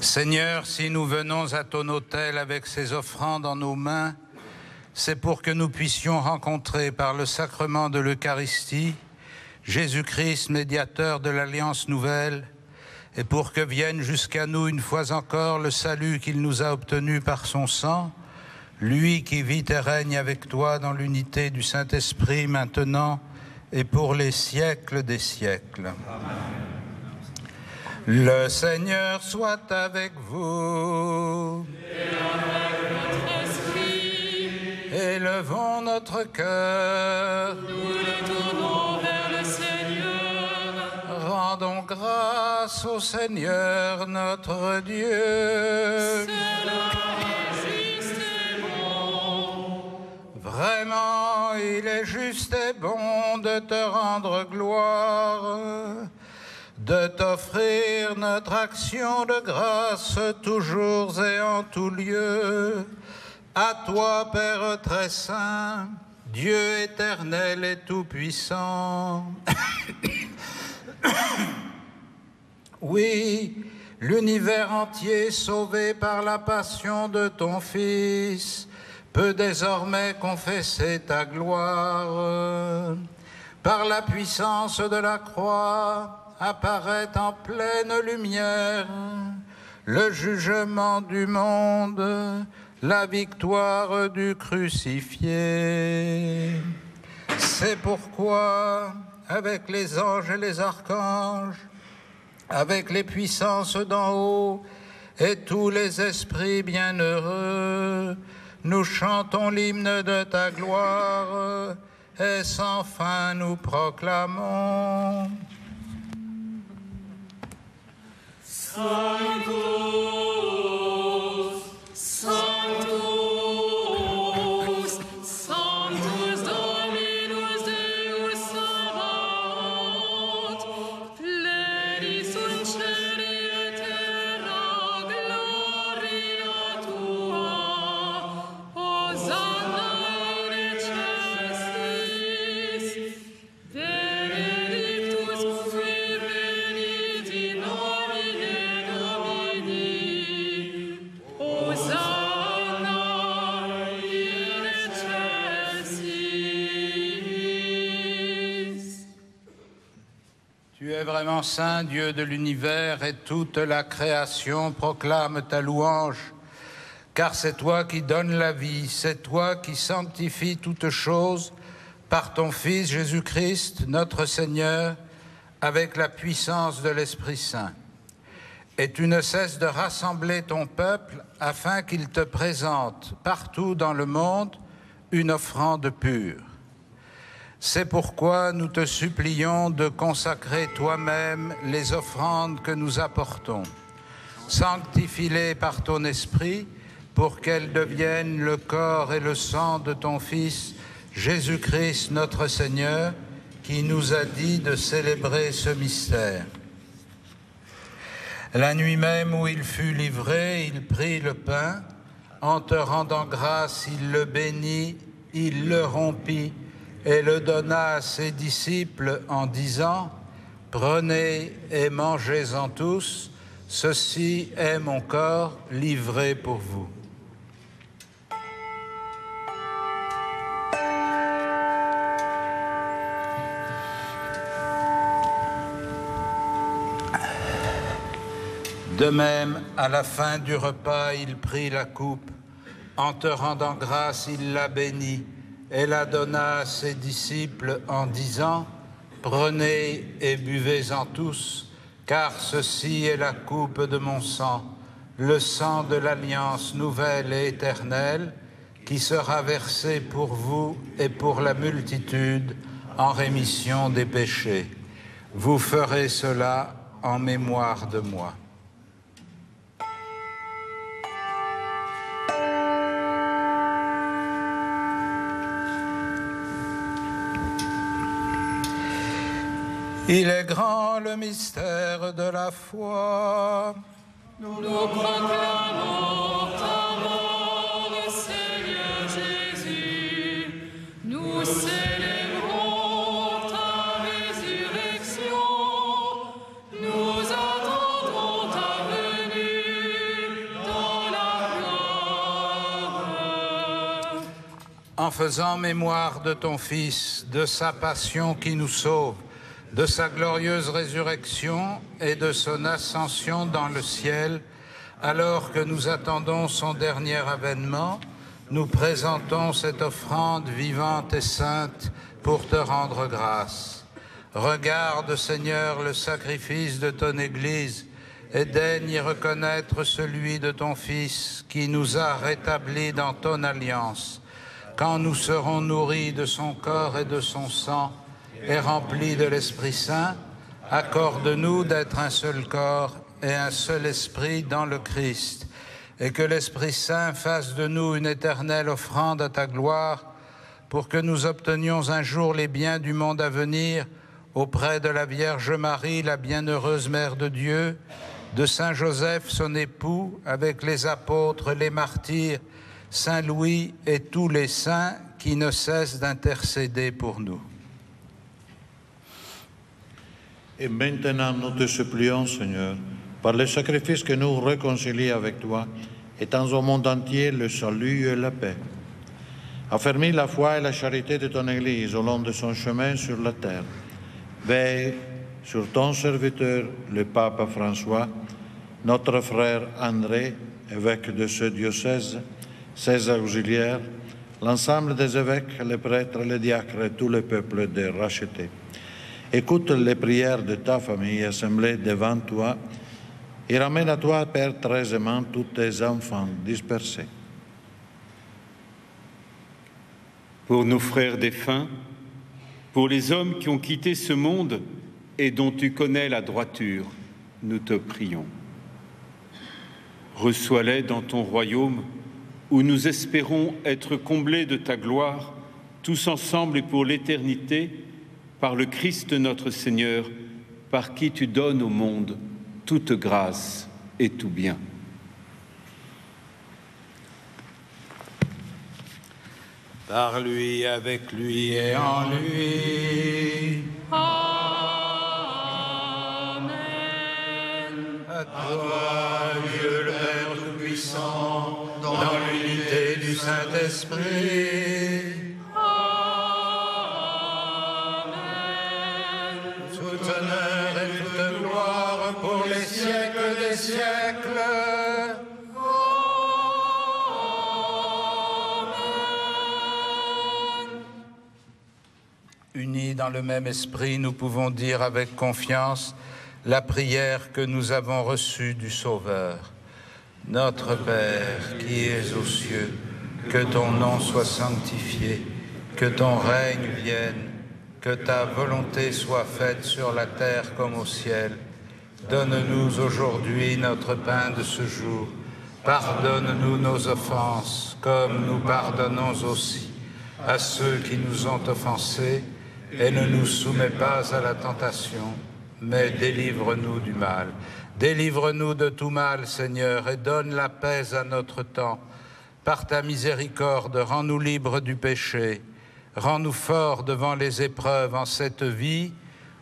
Seigneur, si nous venons à ton autel avec ces offrandes en nos mains, c'est pour que nous puissions rencontrer par le sacrement de l'Eucharistie Jésus-Christ, médiateur de l'Alliance nouvelle, et pour que vienne jusqu'à nous une fois encore le salut qu'il nous a obtenu par son sang, lui qui vit et règne avec toi dans l'unité du Saint-Esprit, maintenant et pour les siècles des siècles. Amen. Le Seigneur soit avec vous. Et avec votre esprit. Élevons notre cœur. Nous le tournons vers le Seigneur. Rendons grâce au Seigneur notre Dieu. Vraiment, il est juste et bon de te rendre gloire, de t'offrir notre action de grâce toujours et en tout lieu. À toi, Père très saint, Dieu éternel et tout-puissant. Oui, l'univers entier sauvé par la passion de ton Fils peut désormais confesser ta gloire. Par la puissance de la croix, apparaît en pleine lumière le jugement du monde, la victoire du crucifié. C'est pourquoi, avec les anges et les archanges, avec les puissances d'en haut et tous les esprits bienheureux, nous chantons l'hymne de ta gloire et sans fin nous proclamons. Sanctus, Sanctus, Sanctus Dominus Deus Sabaoth, plenius in celi et terra gloria tua. Tu es vraiment saint, Dieu de l'univers, et toute la création proclame ta louange. Car c'est toi qui donnes la vie, c'est toi qui sanctifies toutes choses par ton Fils Jésus-Christ, notre Seigneur, avec la puissance de l'Esprit Saint. Et tu ne cesses de rassembler ton peuple afin qu'il te présente partout dans le monde une offrande pure. C'est pourquoi nous te supplions de consacrer toi-même les offrandes que nous apportons. Sanctifie-les par ton Esprit, pour qu'elles deviennent le corps et le sang de ton Fils, Jésus-Christ notre Seigneur, qui nous a dit de célébrer ce mystère. La nuit même où il fut livré, il prit le pain. En te rendant grâce, il le bénit, il le rompit et le donna à ses disciples en disant, « Prenez et mangez-en tous, ceci est mon corps livré pour vous. » De même, à la fin du repas, il prit la coupe. En te rendant grâce, il la bénit et la donna à ses disciples en disant « Prenez et buvez-en tous, car ceci est la coupe de mon sang, le sang de l'alliance nouvelle et éternelle, qui sera versé pour vous et pour la multitude en rémission des péchés. Vous ferez cela en mémoire de moi. » Il est grand le mystère de la foi. Nous proclamons ta mort, Seigneur Jésus. Nous célébrons ta résurrection. Nous attendons ta venue dans la gloire. En faisant mémoire de ton Fils, de sa passion qui nous sauve, de sa glorieuse résurrection et de son ascension dans le ciel, alors que nous attendons son dernier avènement, nous présentons cette offrande vivante et sainte pour te rendre grâce. Regarde, Seigneur, le sacrifice de ton Église et daigne y reconnaître celui de ton Fils qui nous a rétablis dans ton alliance, quand nous serons nourris de son corps et de son sang, et rempli de l'Esprit Saint, accorde-nous d'être un seul corps et un seul esprit dans le Christ, et que l'Esprit Saint fasse de nous une éternelle offrande à ta gloire, pour que nous obtenions un jour les biens du monde à venir auprès de la Vierge Marie, la bienheureuse Mère de Dieu, de Saint Joseph, son époux, avec les apôtres, les martyrs, Saint Louis et tous les saints qui ne cessent d'intercéder pour nous. Et maintenant, nous te supplions, Seigneur, par le sacrifice que nous réconcilions avec toi, étends au monde entier le salut et la paix. Affermis la foi et la charité de ton Église au long de son chemin sur la terre. Veille sur ton serviteur, le pape François, notre frère André, évêque de ce diocèse, ses auxiliaires, l'ensemble des évêques, les prêtres, les diacres et tout le peuple des rachetés. Écoute les prières de ta famille assemblée devant toi et ramène à toi, Père, très aimant, tous tes enfants dispersés. Pour nos frères défunts, pour les hommes qui ont quitté ce monde et dont tu connais la droiture, nous te prions. Reçois-les dans ton royaume où nous espérons être comblés de ta gloire, tous ensemble et pour l'éternité, par le Christ notre Seigneur, par qui tu donnes au monde toute grâce et tout bien. Par lui, avec lui et en lui. Amen. À toi, Dieu le Père Tout-Puissant, dans l'unité du Saint-Esprit. Unis dans le même esprit, nous pouvons dire avec confiance la prière que nous avons reçue du Sauveur. Notre Père, qui es aux cieux, que ton nom soit sanctifié, que ton règne vienne, que ta volonté soit faite sur la terre comme au ciel. Donne-nous aujourd'hui notre pain de ce jour. Pardonne-nous nos offenses, comme nous pardonnons aussi à ceux qui nous ont offensés. Et ne nous soumets pas à la tentation, mais délivre-nous du mal. Délivre-nous de tout mal, Seigneur, et donne la paix à notre temps. Par ta miséricorde, rends-nous libres du péché. Rends-nous forts devant les épreuves en cette vie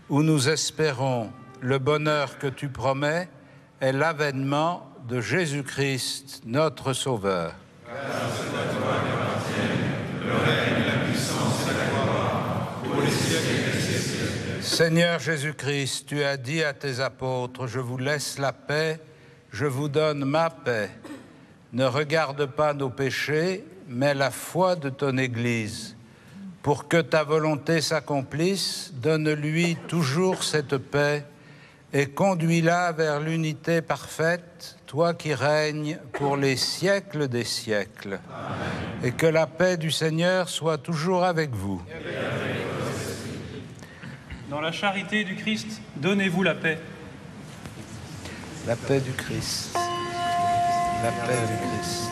où nous espérons le bonheur que tu promets est l'avènement de Jésus-Christ, notre Sauveur. Grâce à toi, le règne, la puissance et la gloire pour les siècles des siècles. Seigneur Jésus-Christ, tu as dit à tes apôtres, je vous laisse la paix, je vous donne ma paix. Ne regarde pas nos péchés, mais la foi de ton Église. Pour que ta volonté s'accomplisse, donne-lui toujours cette paix et conduis-la vers l'unité parfaite, toi qui règnes pour les siècles des siècles. Amen. Et que la paix du Seigneur soit toujours avec vous. Dans la charité du Christ, donnez-vous la paix. La paix du Christ. La paix du Christ.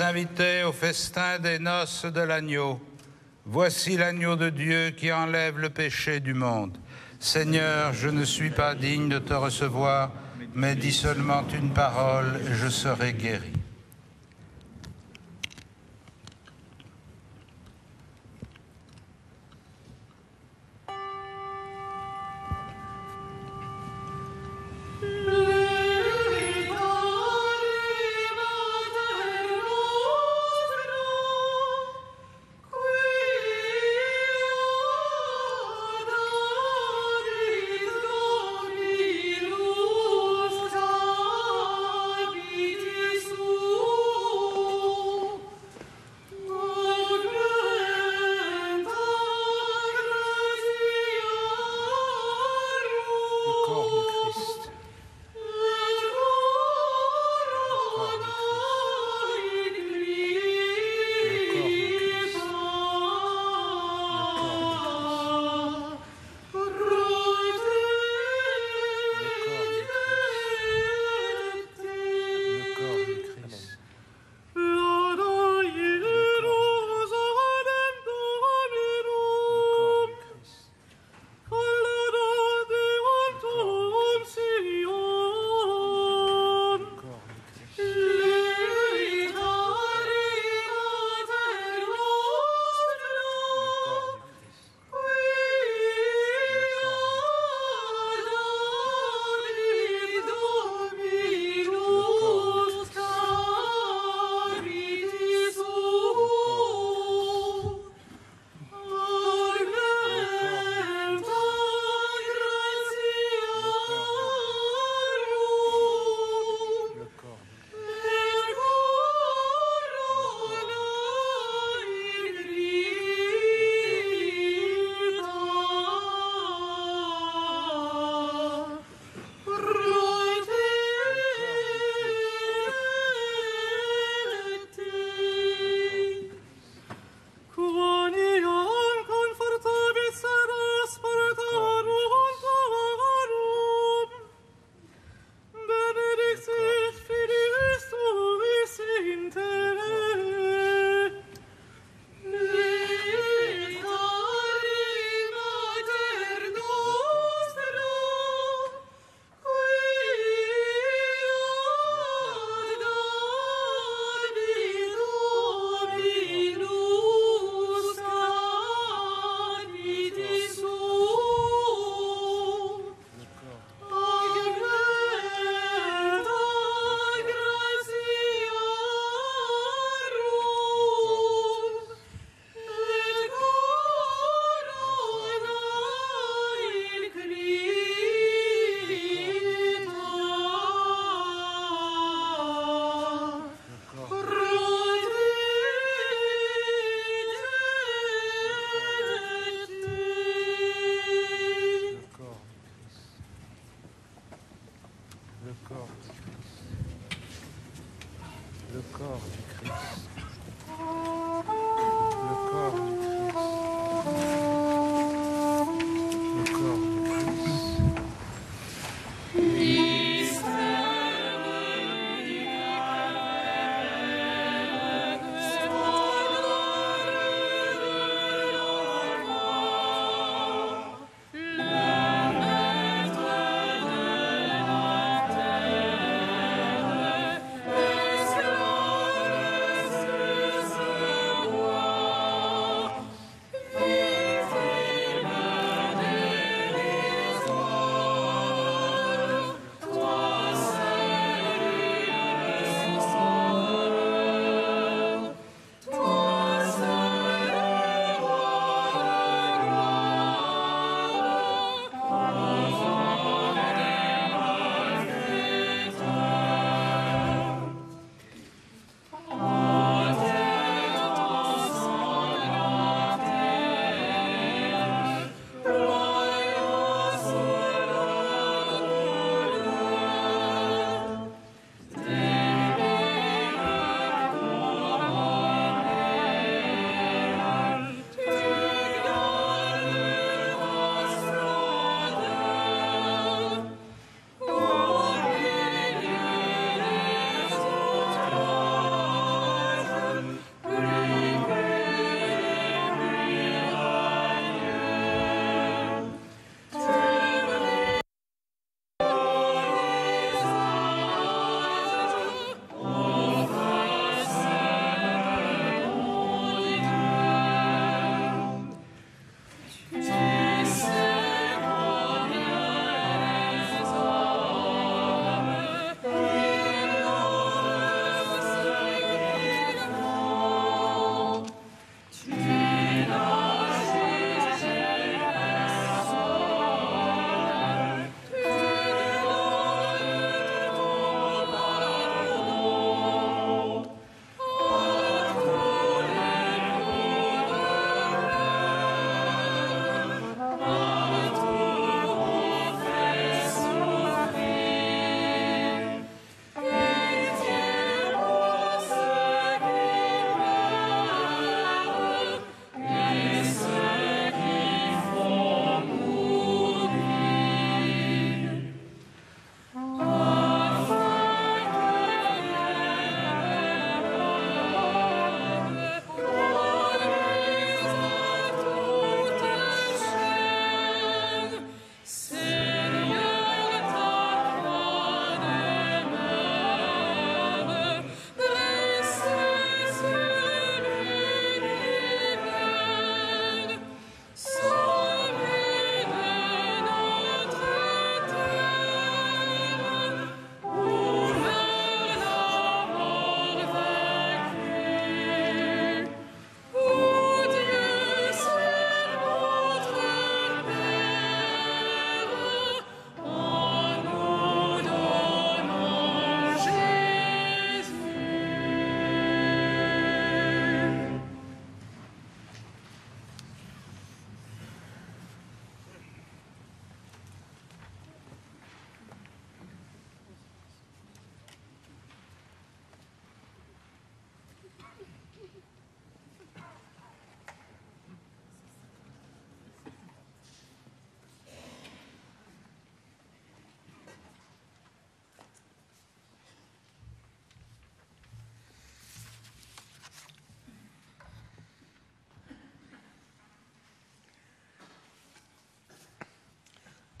Invités au festin des noces de l'agneau. Voici l'agneau de Dieu qui enlève le péché du monde. Seigneur, je ne suis pas digne de te recevoir, mais dis seulement une parole et je serai guéri.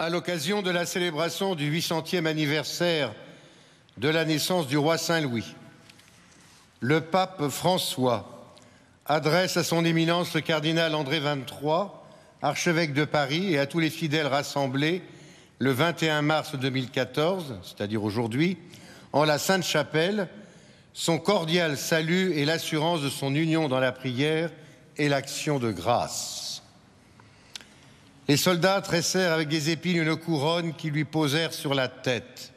à l'occasion de la célébration du 800e anniversaire de la naissance du roi Saint-Louis, le pape François adresse à son Éminence le cardinal André Vingt-Trois, archevêque de Paris, et à tous les fidèles rassemblés le 21 mars 2014, c'est-à-dire aujourd'hui, en la Sainte-Chapelle, son cordial salut et l'assurance de son union dans la prière et l'action de grâce. Les soldats tressèrent avec des épines une couronne qui lui posèrent sur la tête.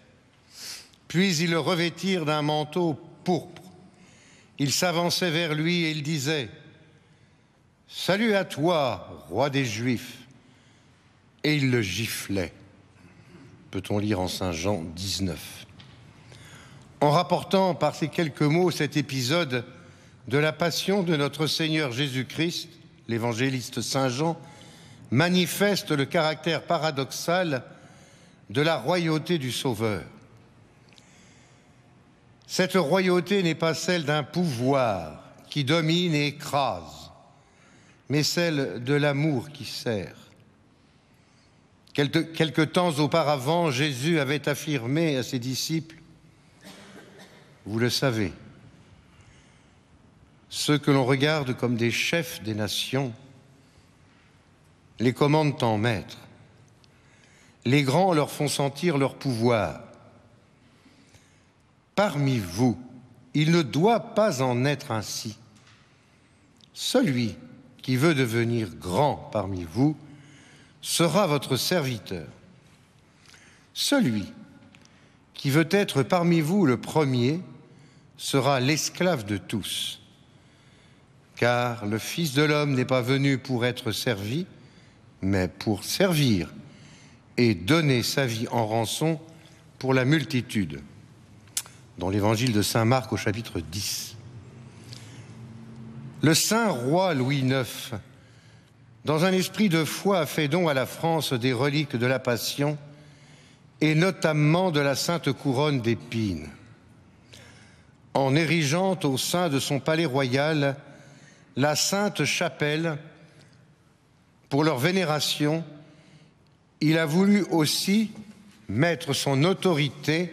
Puis ils le revêtirent d'un manteau pourpre. Ils s'avançaient vers lui et ils disaient « Salut à toi, roi des Juifs !» Et ils le giflaient. Peut-on lire en Saint Jean 19. En rapportant par ces quelques mots cet épisode de la passion de notre Seigneur Jésus-Christ, l'évangéliste Saint Jean manifeste le caractère paradoxal de la royauté du Sauveur. Cette royauté n'est pas celle d'un pouvoir qui domine et écrase, mais celle de l'amour qui sert. Quelque temps auparavant, Jésus avait affirmé à ses disciples « Vous le savez, ceux que l'on regarde comme des chefs des nations les commandent en maître. Les grands leur font sentir leur pouvoir. Parmi vous, il ne doit pas en être ainsi. Celui qui veut devenir grand parmi vous sera votre serviteur. Celui qui veut être parmi vous le premier sera l'esclave de tous. Car le Fils de l'homme n'est pas venu pour être servi, mais pour servir et donner sa vie en rançon pour la multitude. » Dans l'évangile de saint Marc au chapitre 10. Le saint roi Louis IX, dans un esprit de foi, a fait don à la France des reliques de la Passion et notamment de la Sainte Couronne d'épines. En érigeant au sein de son palais royal la Sainte-Chapelle pour leur vénération, il a voulu aussi mettre son autorité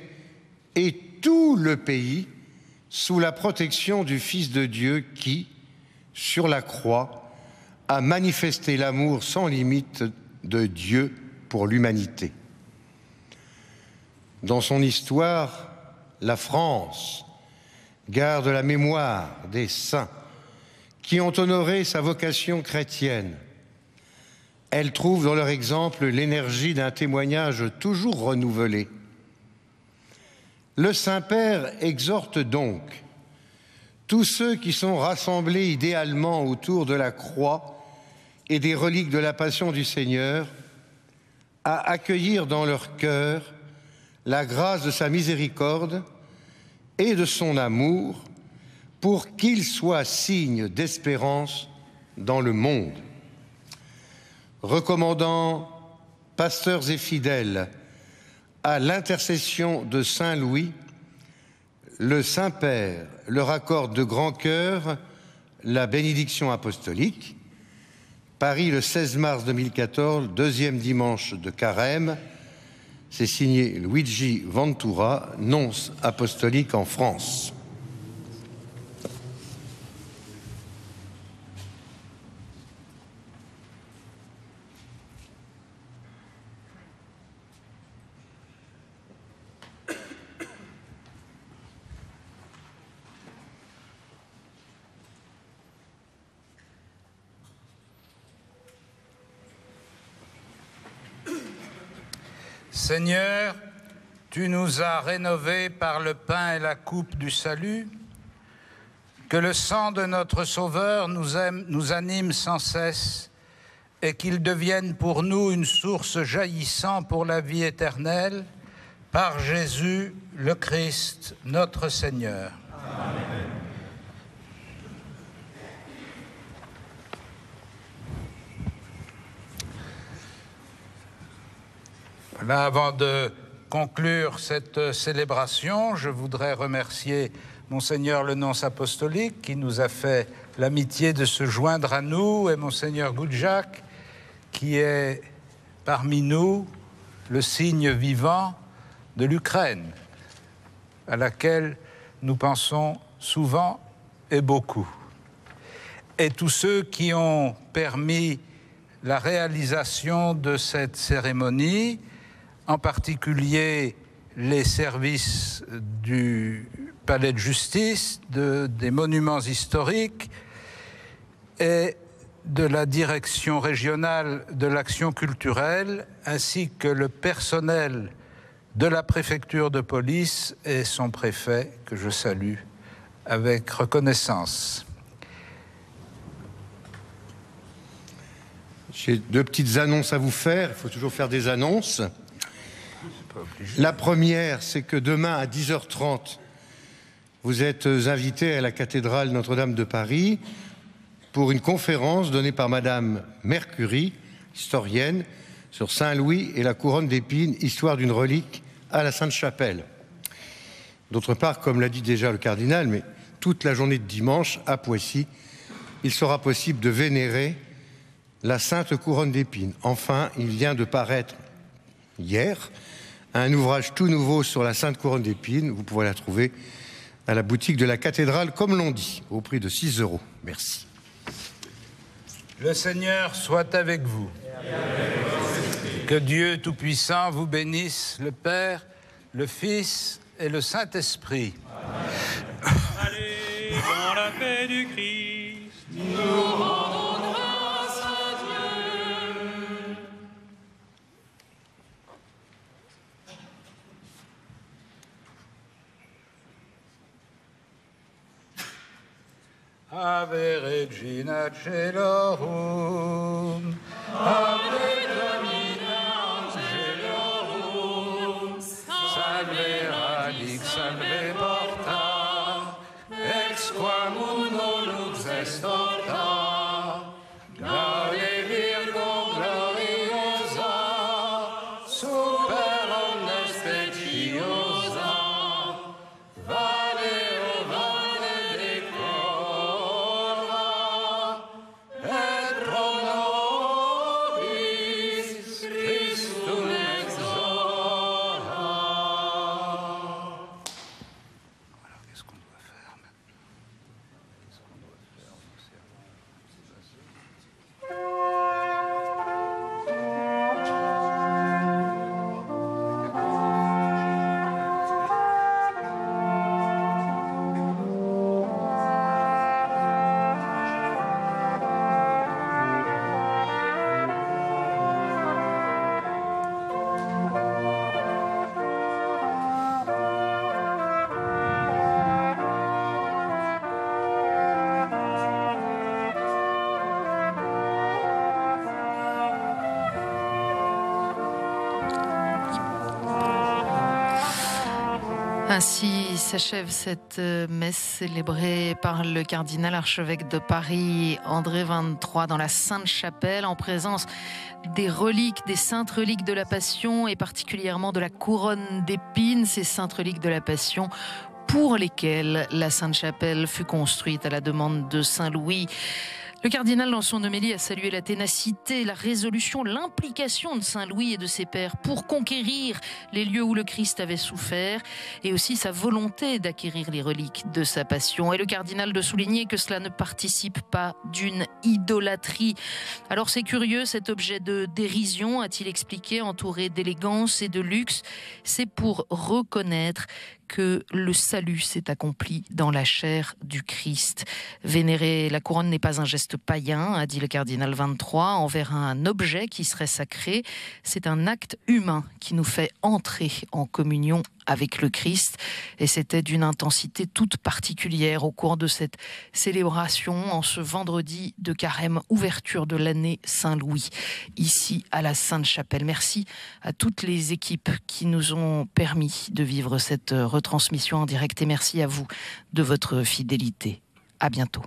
et tout le pays sous la protection du Fils de Dieu qui, sur la croix, a manifesté l'amour sans limite de Dieu pour l'humanité. Dans son histoire, la France garde la mémoire des saints qui ont honoré sa vocation chrétienne. Elle trouve dans leur exemple l'énergie d'un témoignage toujours renouvelé. Le Saint-Père exhorte donc tous ceux qui sont rassemblés idéalement autour de la croix et des reliques de la Passion du Seigneur à accueillir dans leur cœur la grâce de sa miséricorde et de son amour pour qu'ils soient signe d'espérance dans le monde. Recommandant pasteurs et fidèles à l'intercession de Saint Louis, le Saint-Père leur accorde de grand cœur la bénédiction apostolique. Paris, le 16 mars 2014, deuxième dimanche de Carême. C'est signé Luigi Ventura, nonce apostolique en France. Seigneur, tu nous as rénovés par le pain et la coupe du salut. Que le sang de notre Sauveur nous anime sans cesse et qu'il devienne pour nous une source jaillissant pour la vie éternelle. Par Jésus le Christ, notre Seigneur. Amen. Là, avant de conclure cette célébration, je voudrais remercier Monseigneur le nonce apostolique qui nous a fait l'amitié de se joindre à nous et Monseigneur Gudjak qui est parmi nous le signe vivant de l'Ukraine, à laquelle nous pensons souvent et beaucoup. Et tous ceux qui ont permis la réalisation de cette cérémonie, en particulier les services du palais de justice, des monuments historiques et de la direction régionale de l'action culturelle, ainsi que le personnel de la préfecture de police et son préfet, que je salue avec reconnaissance. J'ai deux petites annonces à vous faire. Il faut toujours faire des annonces. La première, c'est que demain à 10h30, vous êtes invités à la cathédrale Notre-Dame de Paris pour une conférence donnée par Madame Mercuri, historienne, sur Saint-Louis et la couronne d'épines, histoire d'une relique à la Sainte-Chapelle. D'autre part, comme l'a dit déjà le cardinal, mais toute la journée de dimanche à Poissy, il sera possible de vénérer la Sainte Couronne d'épines. Enfin, il vient de paraître hier un ouvrage tout nouveau sur la Sainte Couronne d'épines. Vous pouvez la trouver à la boutique de la cathédrale, comme l'on dit, au prix de 6 €. Merci. Le Seigneur soit avec vous. Que Dieu Tout-Puissant vous bénisse, le Père, le Fils et le Saint-Esprit. Allez dans la paix du Christ, nous rendons grâce à Dieu. Ave Regina Celorum, Ave Domina Angelorum, Salve Radix, Salve Porta, Ex qua mundo lux est orta, Dale Virgo gloriosa, Super omnes speciosa, Vale o vale decora, Et pro nobis Christum exora. Alors, qu'est-ce qu'on doit faire maintenant? Qu'est-ce qu'on doit faire? Ainsi s'achève cette messe célébrée par le cardinal archevêque de Paris, André Vingt-Trois, dans la Sainte-Chapelle, en présence des reliques, des saintes reliques de la Passion et particulièrement de la couronne d'épines, ces saintes reliques de la Passion pour lesquelles la Sainte-Chapelle fut construite à la demande de Saint-Louis. Le cardinal, dans son homélie, a salué la ténacité, la résolution, l'implication de Saint-Louis et de ses pairs pour conquérir les lieux où le Christ avait souffert et aussi sa volonté d'acquérir les reliques de sa passion. Et le cardinal de souligner que cela ne participe pas d'une idolâtrie. Alors c'est curieux, cet objet de dérision, a-t-il expliqué, entouré d'élégance et de luxe, c'est pour reconnaître que le salut s'est accompli dans la chair du Christ. Vénérer la couronne n'est pas un geste païen, a dit le cardinal Vingt-Trois, envers un objet qui serait sacré. C'est un acte humain qui nous fait entrer en communion avec le Christ. Et c'était d'une intensité toute particulière au cours de cette célébration, en ce vendredi de Carême, ouverture de l'année Saint-Louis, ici à la Sainte-Chapelle. Merci à toutes les équipes qui nous ont permis de vivre cette retransmission en direct et merci à vous de votre fidélité. À bientôt.